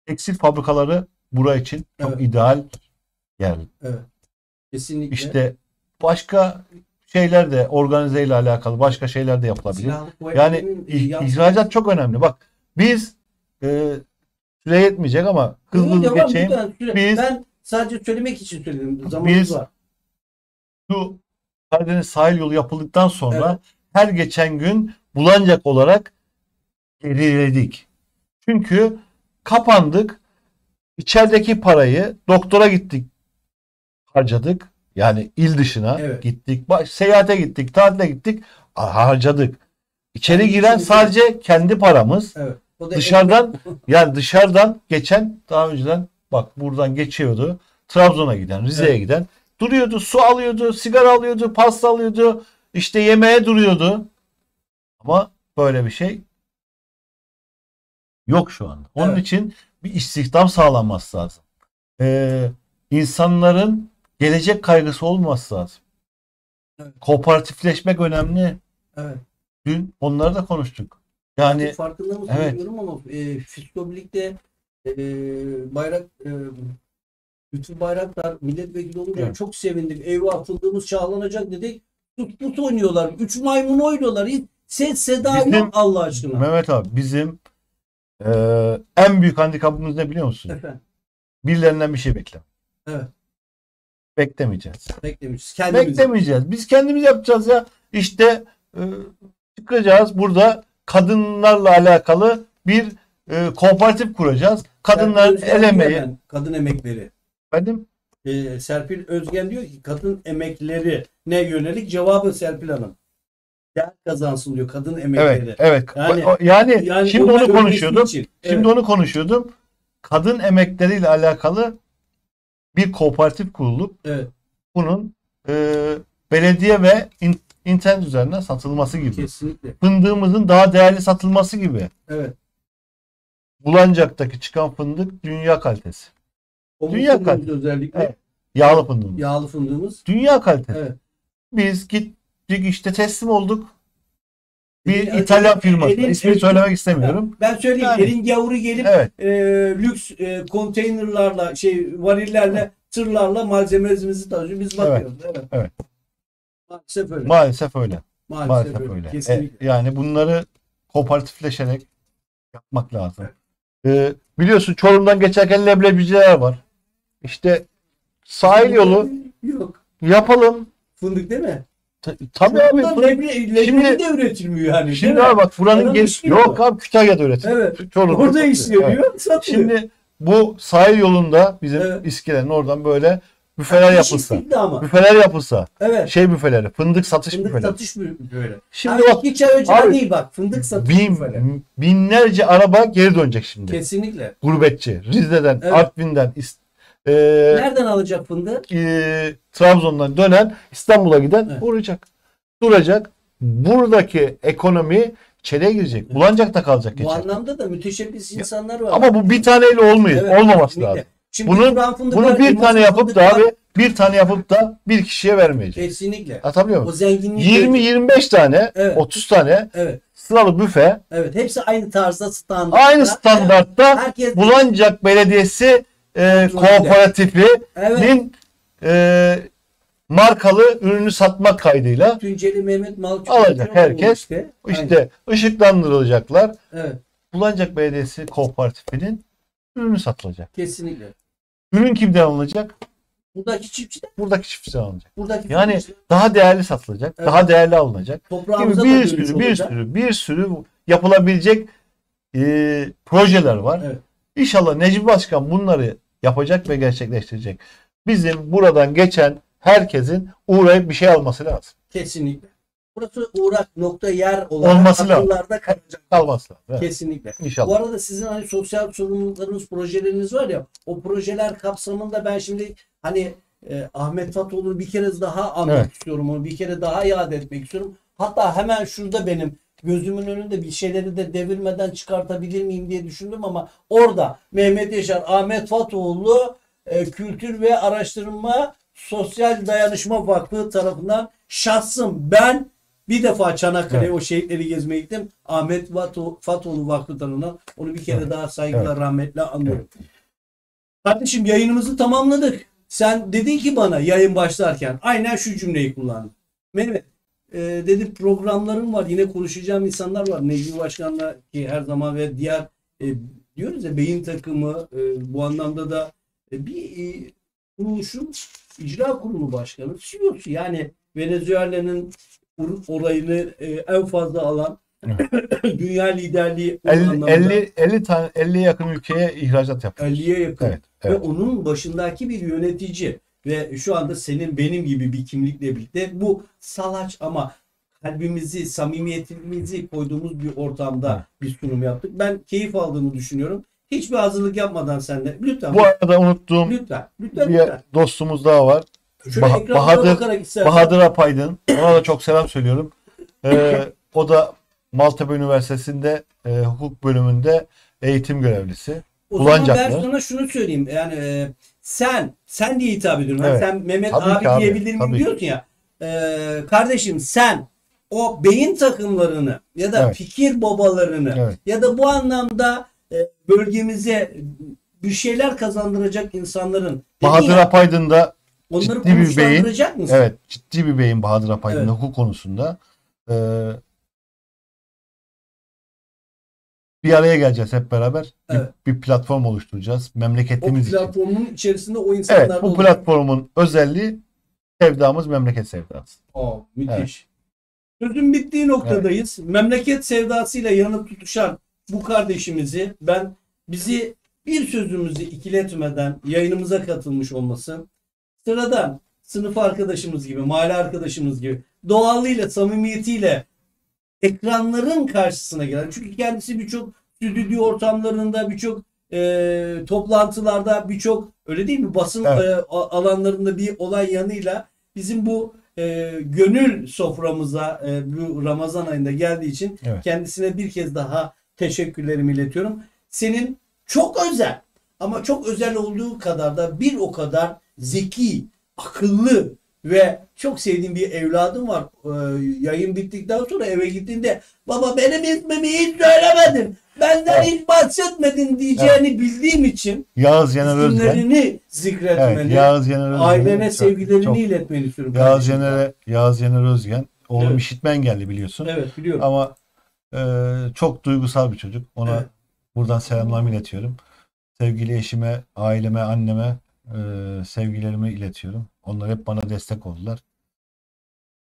tekstil fabrikaları bura için çok evet. ideal yani. Evet. Kesinlikle. İşte başka şeyler de, organize ile alakalı başka şeyler de yapılabilir. Yani ihracat çok önemli. Bak biz e, süre yetmeyecek ama hızlı hızlı geçeyim. Biz, ben sadece söylemek için söyledim. Zamanımız var. Şu Karadeniz sahil yolu yapıldıktan sonra evet. her geçen gün Bulancak olarak geriledik. Çünkü kapandık. İçerideki parayı doktora gittik. Harcadık. Yani il dışına evet. gittik. Seyahate gittik. Tatile gittik. Harcadık. İçeri yani giren sadece değil. Kendi paramız. Evet. Dışarıdan yani dışarıdan geçen, daha önceden bak buradan geçiyordu. Trabzon'a giden, Rize'ye evet. giden duruyordu, su alıyordu, sigara alıyordu, pasta alıyordu, işte yemeğe duruyordu. Ama böyle bir şey yok şu anda. Onun evet. için bir istihdam sağlanması lazım. Ee, insanların gelecek kaygısı olması lazım. Evet. Kooperatifleşmek önemli. Evet. Dün onları da konuştuk. Yani farkında mısın evet. bilmiyorum ama e, Fisko Birlik'te e, bayrak e, bütün bayraklar milletvekili olunca evet. çok sevindik. Eyvah atıldığımız şahlanacak dedik. Tut tut oynuyorlar. Üç maymun oynuyorlar. Hiç ses seda bizim, yok Allah aşkına. Mehmet abi bizim e, en büyük handikapımız ne biliyor musun? Efendim? Birilerinden bir şey bekleme. Evet. Beklemeyeceğiz. Beklemeyeceğiz. Kendimiz Beklemeyeceğiz. Biz kendimiz yapacağız ya. İşte e, çıkacağız burada kadınlarla alakalı bir e, kooperatif kuracağız. Kadınlar el emeği. Kadın emekleri. Efendim? Ee, Serpil Özgen diyor ki kadın emekleri ne yönelik cevabı Serpil Hanım. Değer kazansın diyor kadın emekleri. Evet. evet. Yani, yani, yani şimdi onu konuşuyordum. Şimdi evet. onu konuşuyordum. Kadın emekleriyle alakalı bir kooperatif kurulup evet. bunun e, belediye ve in, internet üzerinden satılması gibi. Kesinlikle. Fındığımızın daha değerli satılması gibi. Evet. Bulancak'taki çıkan fındık dünya kalitesi. O dünya kalitesi özellikle. Evet. Yağlı fındığımız. Yağlı fındığımız. Dünya kalitesi. Evet. Biz gittik işte teslim olduk. Bir e, İtalyan e, firması. E, İsmini e, söylemek istemiyorum. Ben söyleyeyim. Yani. Elin gavuru gelip evet. e, lüks e, konteynerlarla şey varillerle evet. tırlarla malzememizi taşıyor. Biz bakıyoruz. Evet. Evet. evet. Maalesef öyle. Maalesef öyle. Maalesef, Maalesef öyle. öyle. Kesinlikle. E, yani bunları kooperatifleşerek yapmak lazım. Evet. Ee, biliyorsun Çorum'dan geçerken leblebiciler var. İşte sahil fındık yolu yok. Yapalım. Fındık değil mi? Ta, tabii abi. Leblebi leble de üretilmiyor yani. Şimdi abi bak buranın geniş yok abi Kütahya'da üretiliyor. Evet. Çorum'da orada işliyor. Evet. Şimdi bu sahil yolunda bizim evet. iskelenin oradan böyle büfeler yapılsa. Büfeler yapılsa. Evet. Şey büfeleri. Fındık satış fındık büfeleri. Fındık satış büfeleri. Şimdi bak. İki çay önceden değil bak. Fındık satış bin, büfeleri. Binlerce araba geri dönecek şimdi. Kesinlikle. Gurbetçi. Rize'den, evet. Artvin'den. E, Nereden alacak fındığı? E, Trabzon'dan dönen, İstanbul'a giden evet. uğrayacak. Duracak. Buradaki ekonomi çeleye girecek. Bulancak'ta kalacak. Bu geçer. Anlamda da müteşebbis insanlar var. Ama bu bir taneyle olmuyor. Evet, olmaması lazım. Şimdi bunu bunu bir tane yapıp da abi bir tane yapıp da bir kişiye vermeyeceğiz. Kesinlikle. Atabiliyor muyum? O zenginliği yirmi yirmi beş tane, evet. otuz tane evet. sıralı büfe. Evet. Hepsi aynı tarzda standartta. Aynı standartta evet. Bulancak Belediyesi e, Kooperatifi'nin evet. e, markalı ürünü satmak kaydıyla Tunceli Mehmet Malçuk alacak herkes. İşte, işte ışıklandırılacaklar. Evet. Bulancak Belediyesi Kooperatifi'nin ürünü satılacak. Kesinlikle. Ürün kimden alınacak? Buradaki çiftçiden. Buradaki çiftçiden alınacak. Buradaki yani çiftçiden. Daha değerli satılacak. Evet. Daha değerli alınacak. Toprağımıza bir sürü, bir olacak. sürü, bir sürü yapılabilecek e, projeler var. Evet. İnşallah Necmi Başkan bunları yapacak ve gerçekleştirecek. Bizim buradan geçen herkesin uğrayıp bir şey alması lazım. Kesinlikle. Burası uğrak nokta yer olarak akıllarda kalacak. Kalması lazım. Evet. Kesinlikle. İnşallah. Bu arada sizin hani sosyal sorumluluklarınız, projeleriniz var ya, o projeler kapsamında ben şimdi hani e, Ahmet Fatoğlu'nu bir kere daha anmak evet. istiyorum. Onu bir kere daha iade etmek istiyorum. Hatta hemen şurada benim gözümün önünde bir şeyleri de devirmeden çıkartabilir miyim diye düşündüm ama orada Mehmet Yaşar, Ahmet Fatoğlu e, Kültür ve Araştırma Sosyal Dayanışma Vakfı tarafından şahsım ben bir defa Çanakkale'ye evet. o şehitleri gezmeye gittim. Ahmet Fatoğlu Vakfı tarafından onu bir kere evet. daha saygıyla evet. rahmetle anıyorum. Evet. Kardeşim yayınımızı tamamladık. Sen dedin ki bana yayın başlarken aynen şu cümleyi kullandım. Mehmet e, dedi programlarım var. Yine konuşacağım insanlar var. Necmi Başkan'la ki her zaman ve diğer e, diyoruz ya beyin takımı e, bu anlamda da e, bir e, kuruluşun icra kurulu başkanı. Yani Venezuela'nın orayını en fazla alan evet. dünya liderliği elli elli elli tane elliye yakın ülkeye ihracat yapıyor. elliye yakın. Evet, evet. Ve onun başındaki bir yönetici ve şu anda senin benim gibi bir kimlikle birlikte bu salaç ama kalbimizi, samimiyetimizi koyduğumuz bir ortamda evet. bir sunum yaptık. Ben keyif aldığımı düşünüyorum. Hiçbir hazırlık yapmadan sen de lütfen. Bu arada unuttuğum lütfen, lütfen, bir lütfen. dostumuz daha var. Bah Bahadır, Bahadır Apaydın. Ona da çok selam söylüyorum. Ee, o da Maltepe Üniversitesi'nde e, hukuk bölümünde eğitim görevlisi. O zaman ben sana şunu söyleyeyim. Yani e, sen, sen diye hitap ediyorum. Evet. Sen Mehmet tabii abi diyebilir miyim diyorsun ya. E, kardeşim sen o beyin takımlarını ya da evet. fikir babalarını evet. ya da bu anlamda e, bölgemize bir şeyler kazandıracak insanların. Bahadır Apaydın da onları konuşlandıracak mısın? Evet, ciddi bir beyin Bahadır Apaydın evet. hukuk konusunda. E, Bir araya geleceğiz hep beraber. Evet. Bir, bir platform oluşturacağız. Memleketimiz için. O platformun için. içerisinde o insanlar evet, bu platformun olacak. Özelliği sevdamız memleket sevdası. Oo, müthiş. Evet. Sözün bittiği noktadayız. Evet. Memleket sevdasıyla yanıp tutuşan bu kardeşimizi ben bizi bir sözümüzü ikiletmeden yayınımıza katılmış olması, sıradan sınıf arkadaşımız gibi, mahalle arkadaşımız gibi doğallığıyla, samimiyetiyle ekranların karşısına gelen, çünkü kendisi birçok stüdyo ortamlarında, birçok e, toplantılarda, birçok öyle değil mi basın evet. e, alanlarında bir olay yanıyla bizim bu e, gönül soframıza e, bu Ramazan ayında geldiği için evet. kendisine bir kez daha teşekkürlerimi iletiyorum. Senin çok özel ama çok özel olduğu kadar da bir o kadar zeki, akıllı ve çok sevdiğim bir evladım var. Ee, yayın bittikten sonra eve gittiğinde baba benim ismimi hiç söylemedin. Benden evet. hiç bahsetmedin diyeceğini evet. bildiğim için Yağız Yener Özgen zikretmeni, evet, Yağız Yener Özgen, ailene sevgilerini çok, iletmeni istiyorum. Yağız Yener, Yağız Yener Özgen oğlum evet. işitme engelli biliyorsun. Evet biliyorum. Ama e, çok duygusal bir çocuk. Ona evet. buradan selamlarımı iletiyorum. Sevgili eşime, aileme, anneme e, sevgilerimi iletiyorum. Onlar hep bana destek oldular.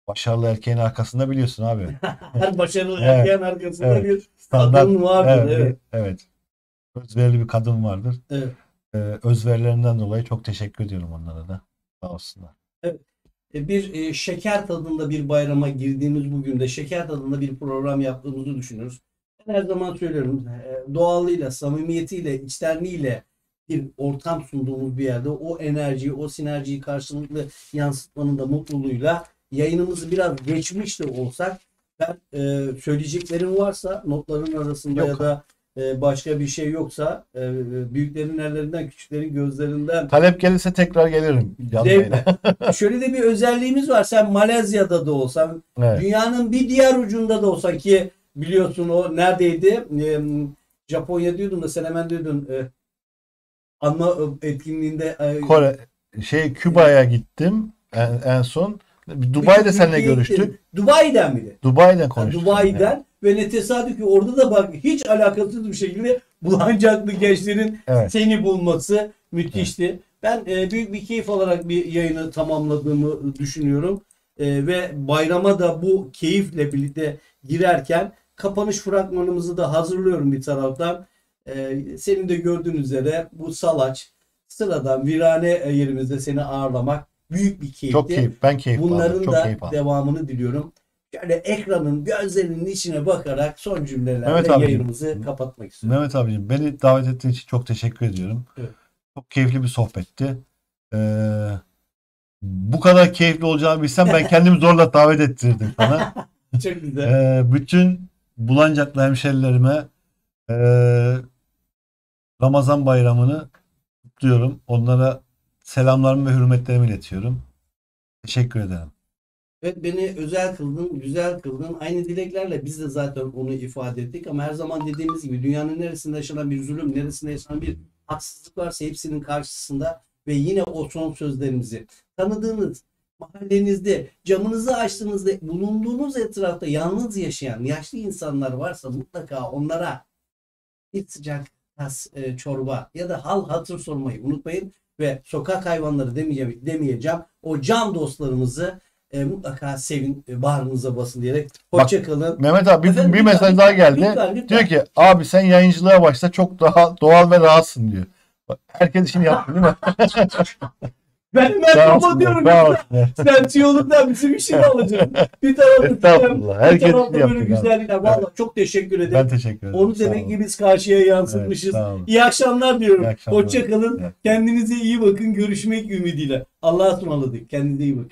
Başarılı erkeğin arkasında biliyorsun abi. Her başarılı evet, erkeğin arkasında evet, bir standart, kadın vardır. Evet, evet. evet. Özverili bir kadın vardır. Evet. Ee, özverilerinden dolayı çok teşekkür ediyorum onlara da. Sağ olsunlar. Evet. Bir e, şeker tadında bir bayrama girdiğimiz bugün de şeker tadında bir program yaptığımızı düşünüyoruz. Ben her zaman söylüyorum. Doğallığıyla, samimiyetiyle, içtenliğiyle bir ortam sunduğumuz bir yerde o enerjiyi, o sinerjiyi karşılıklı yansıtmanın da mutluluğuyla yayınımızı biraz geçmiş de olsak ben e, söyleyeceklerim varsa notların arasında Yok. ya da e, başka bir şey yoksa e, büyüklerin ellerinden, küçüklerin gözlerinden talep gelirse tekrar gelirim. Şöyle de bir özelliğimiz var. Sen Malezya'da da olsan evet. dünyanın bir diğer ucunda da olsan ki biliyorsun o neredeydi? E, Japonya diyordun da sen hemen diyordun e, anma etkinliğinde Kore şey Küba'ya gittim en, en son. Dubai'de seninle görüştük. Dubai'den miydi? Dubai'den konuştuk. Yani Dubai'den yani. Ve ne tesadüf ki orada da bak hiç alakasız bir şekilde Bulancaklı gençlerin evet. seni bulması müthişti. Evet. Ben e, büyük bir keyif alarak bir yayını tamamladığımı düşünüyorum. E, ve bayrama da bu keyifle birlikte girerken kapanış fragmanımızı da hazırlıyorum bir taraftan. E, senin de gördüğün üzere bu salaç sıradan virane yerimizde seni ağırlamak büyük bir keyifti. Çok keyif, ben keyif Bunların aldım. Çok da keyif aldım. Devamını diliyorum. Yani ekranın gözlerinin içine bakarak son cümlelerle Mehmet yayınımızı abicim, kapatmak istiyorum. Mehmet abicim beni davet ettiğin için çok teşekkür ediyorum. Evet. Çok keyifli bir sohbetti. Ee, bu kadar keyifli olacağını bilsem ben kendimi zorla davet ettirdim sana. Çok güzel. Ee, bütün Bulancaklı hemşerilerime e, Ramazan bayramını kutluyorum. Onlara selamlarımı ve hürmetlerimi iletiyorum. Teşekkür ederim. Evet beni özel kıldın, güzel kıldın. Aynı dileklerle biz de zaten onu ifade ettik ama her zaman dediğimiz gibi dünyanın neresinde yaşanan bir zulüm, neresinde yaşanan bir haksızlık varsa hepsinin karşısında ve yine o son sözlerimizi tanıdığınız, mahallenizde, camınızı açtığınızda bulunduğunuz etrafta yalnız yaşayan yaşlı insanlar varsa mutlaka onlara bir sıcak tas, e, çorba ya da hal hatır sormayı unutmayın. Ve sokak hayvanları demeyeceğim, demeyeceğim. O can dostlarımızı e, mutlaka sevin, e, bağrınıza basın diyerek. Hoşçakalın. Mehmet abi bir, bir, bir mesaj lütfen, daha geldi. Lütfen, lütfen. Diyor ki abi sen yayıncılığa başla çok daha doğal ve rahatsın diyor. Bak, herkes işini yaptı değil mi? ben ben kapatıyorum. Sen tiyolundan bizim işini alacaksın. Bir tarafta herkes böyle güzellikler. Valla evet. çok teşekkür ederim. Ben teşekkür ederim. Onu demek ki biz karşıya yansıtmışız. Evet, iyi akşamlar diyorum. Hoşçakalın. Evet. Kendinize iyi bakın. Görüşmek ümidiyle. Allah'a ısmarladık. Kendinize iyi bakın.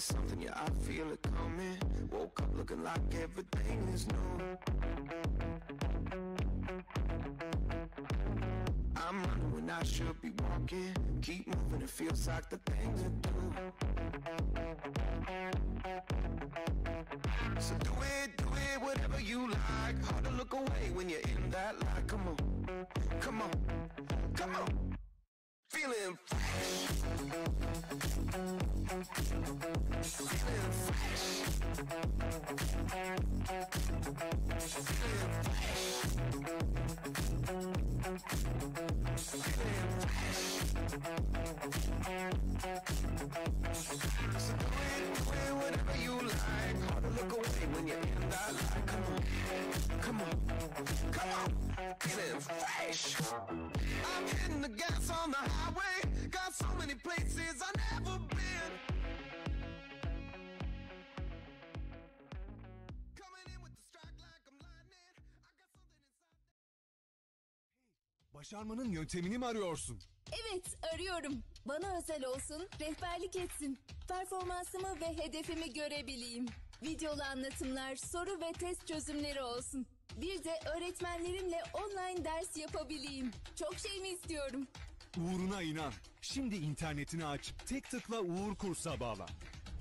there's something, yeah, I feel it coming. Woke up looking like everything is new. I'm running when I should be walking. Keep moving, it feels like the thing to do. So do it, do it, whatever you like. Hard to look away when you're in that light. Come on, come on, come on. Feeling fresh. Feeling fresh. Feeling fresh. Feeling fresh. So do it, do it, whatever you like. Hard to look away when you're in the light. Come on, come on, come on. Feeling fresh. I'm hitting the gas on the highway. Got so many places I've never been. Coming in with the strike like I'm lightning. I got something inside that. Hey, başarmanın yöntemini mi arıyorsun? Evet, arıyorum. Bana özel olsun, rehberlik etsin. Performansımı ve hedefimi görebileyim. Videolu anlatımlar, soru ve test çözümleri olsun. Bir de öğretmenlerimle online ders yapabileyim. Çok şey mi istiyorum? Uğur'una inan. Şimdi internetini aç, tek tıkla Uğur Kurs'a bağla.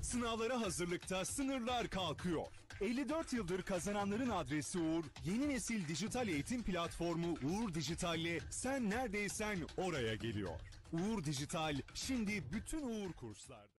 Sınavlara hazırlıkta sınırlar kalkıyor. elli dört yıldır kazananların adresi Uğur, yeni nesil dijital eğitim platformu Uğur Dijital'le sen neredeysen oraya geliyor. Uğur Dijital şimdi bütün Uğur Kurs'larda.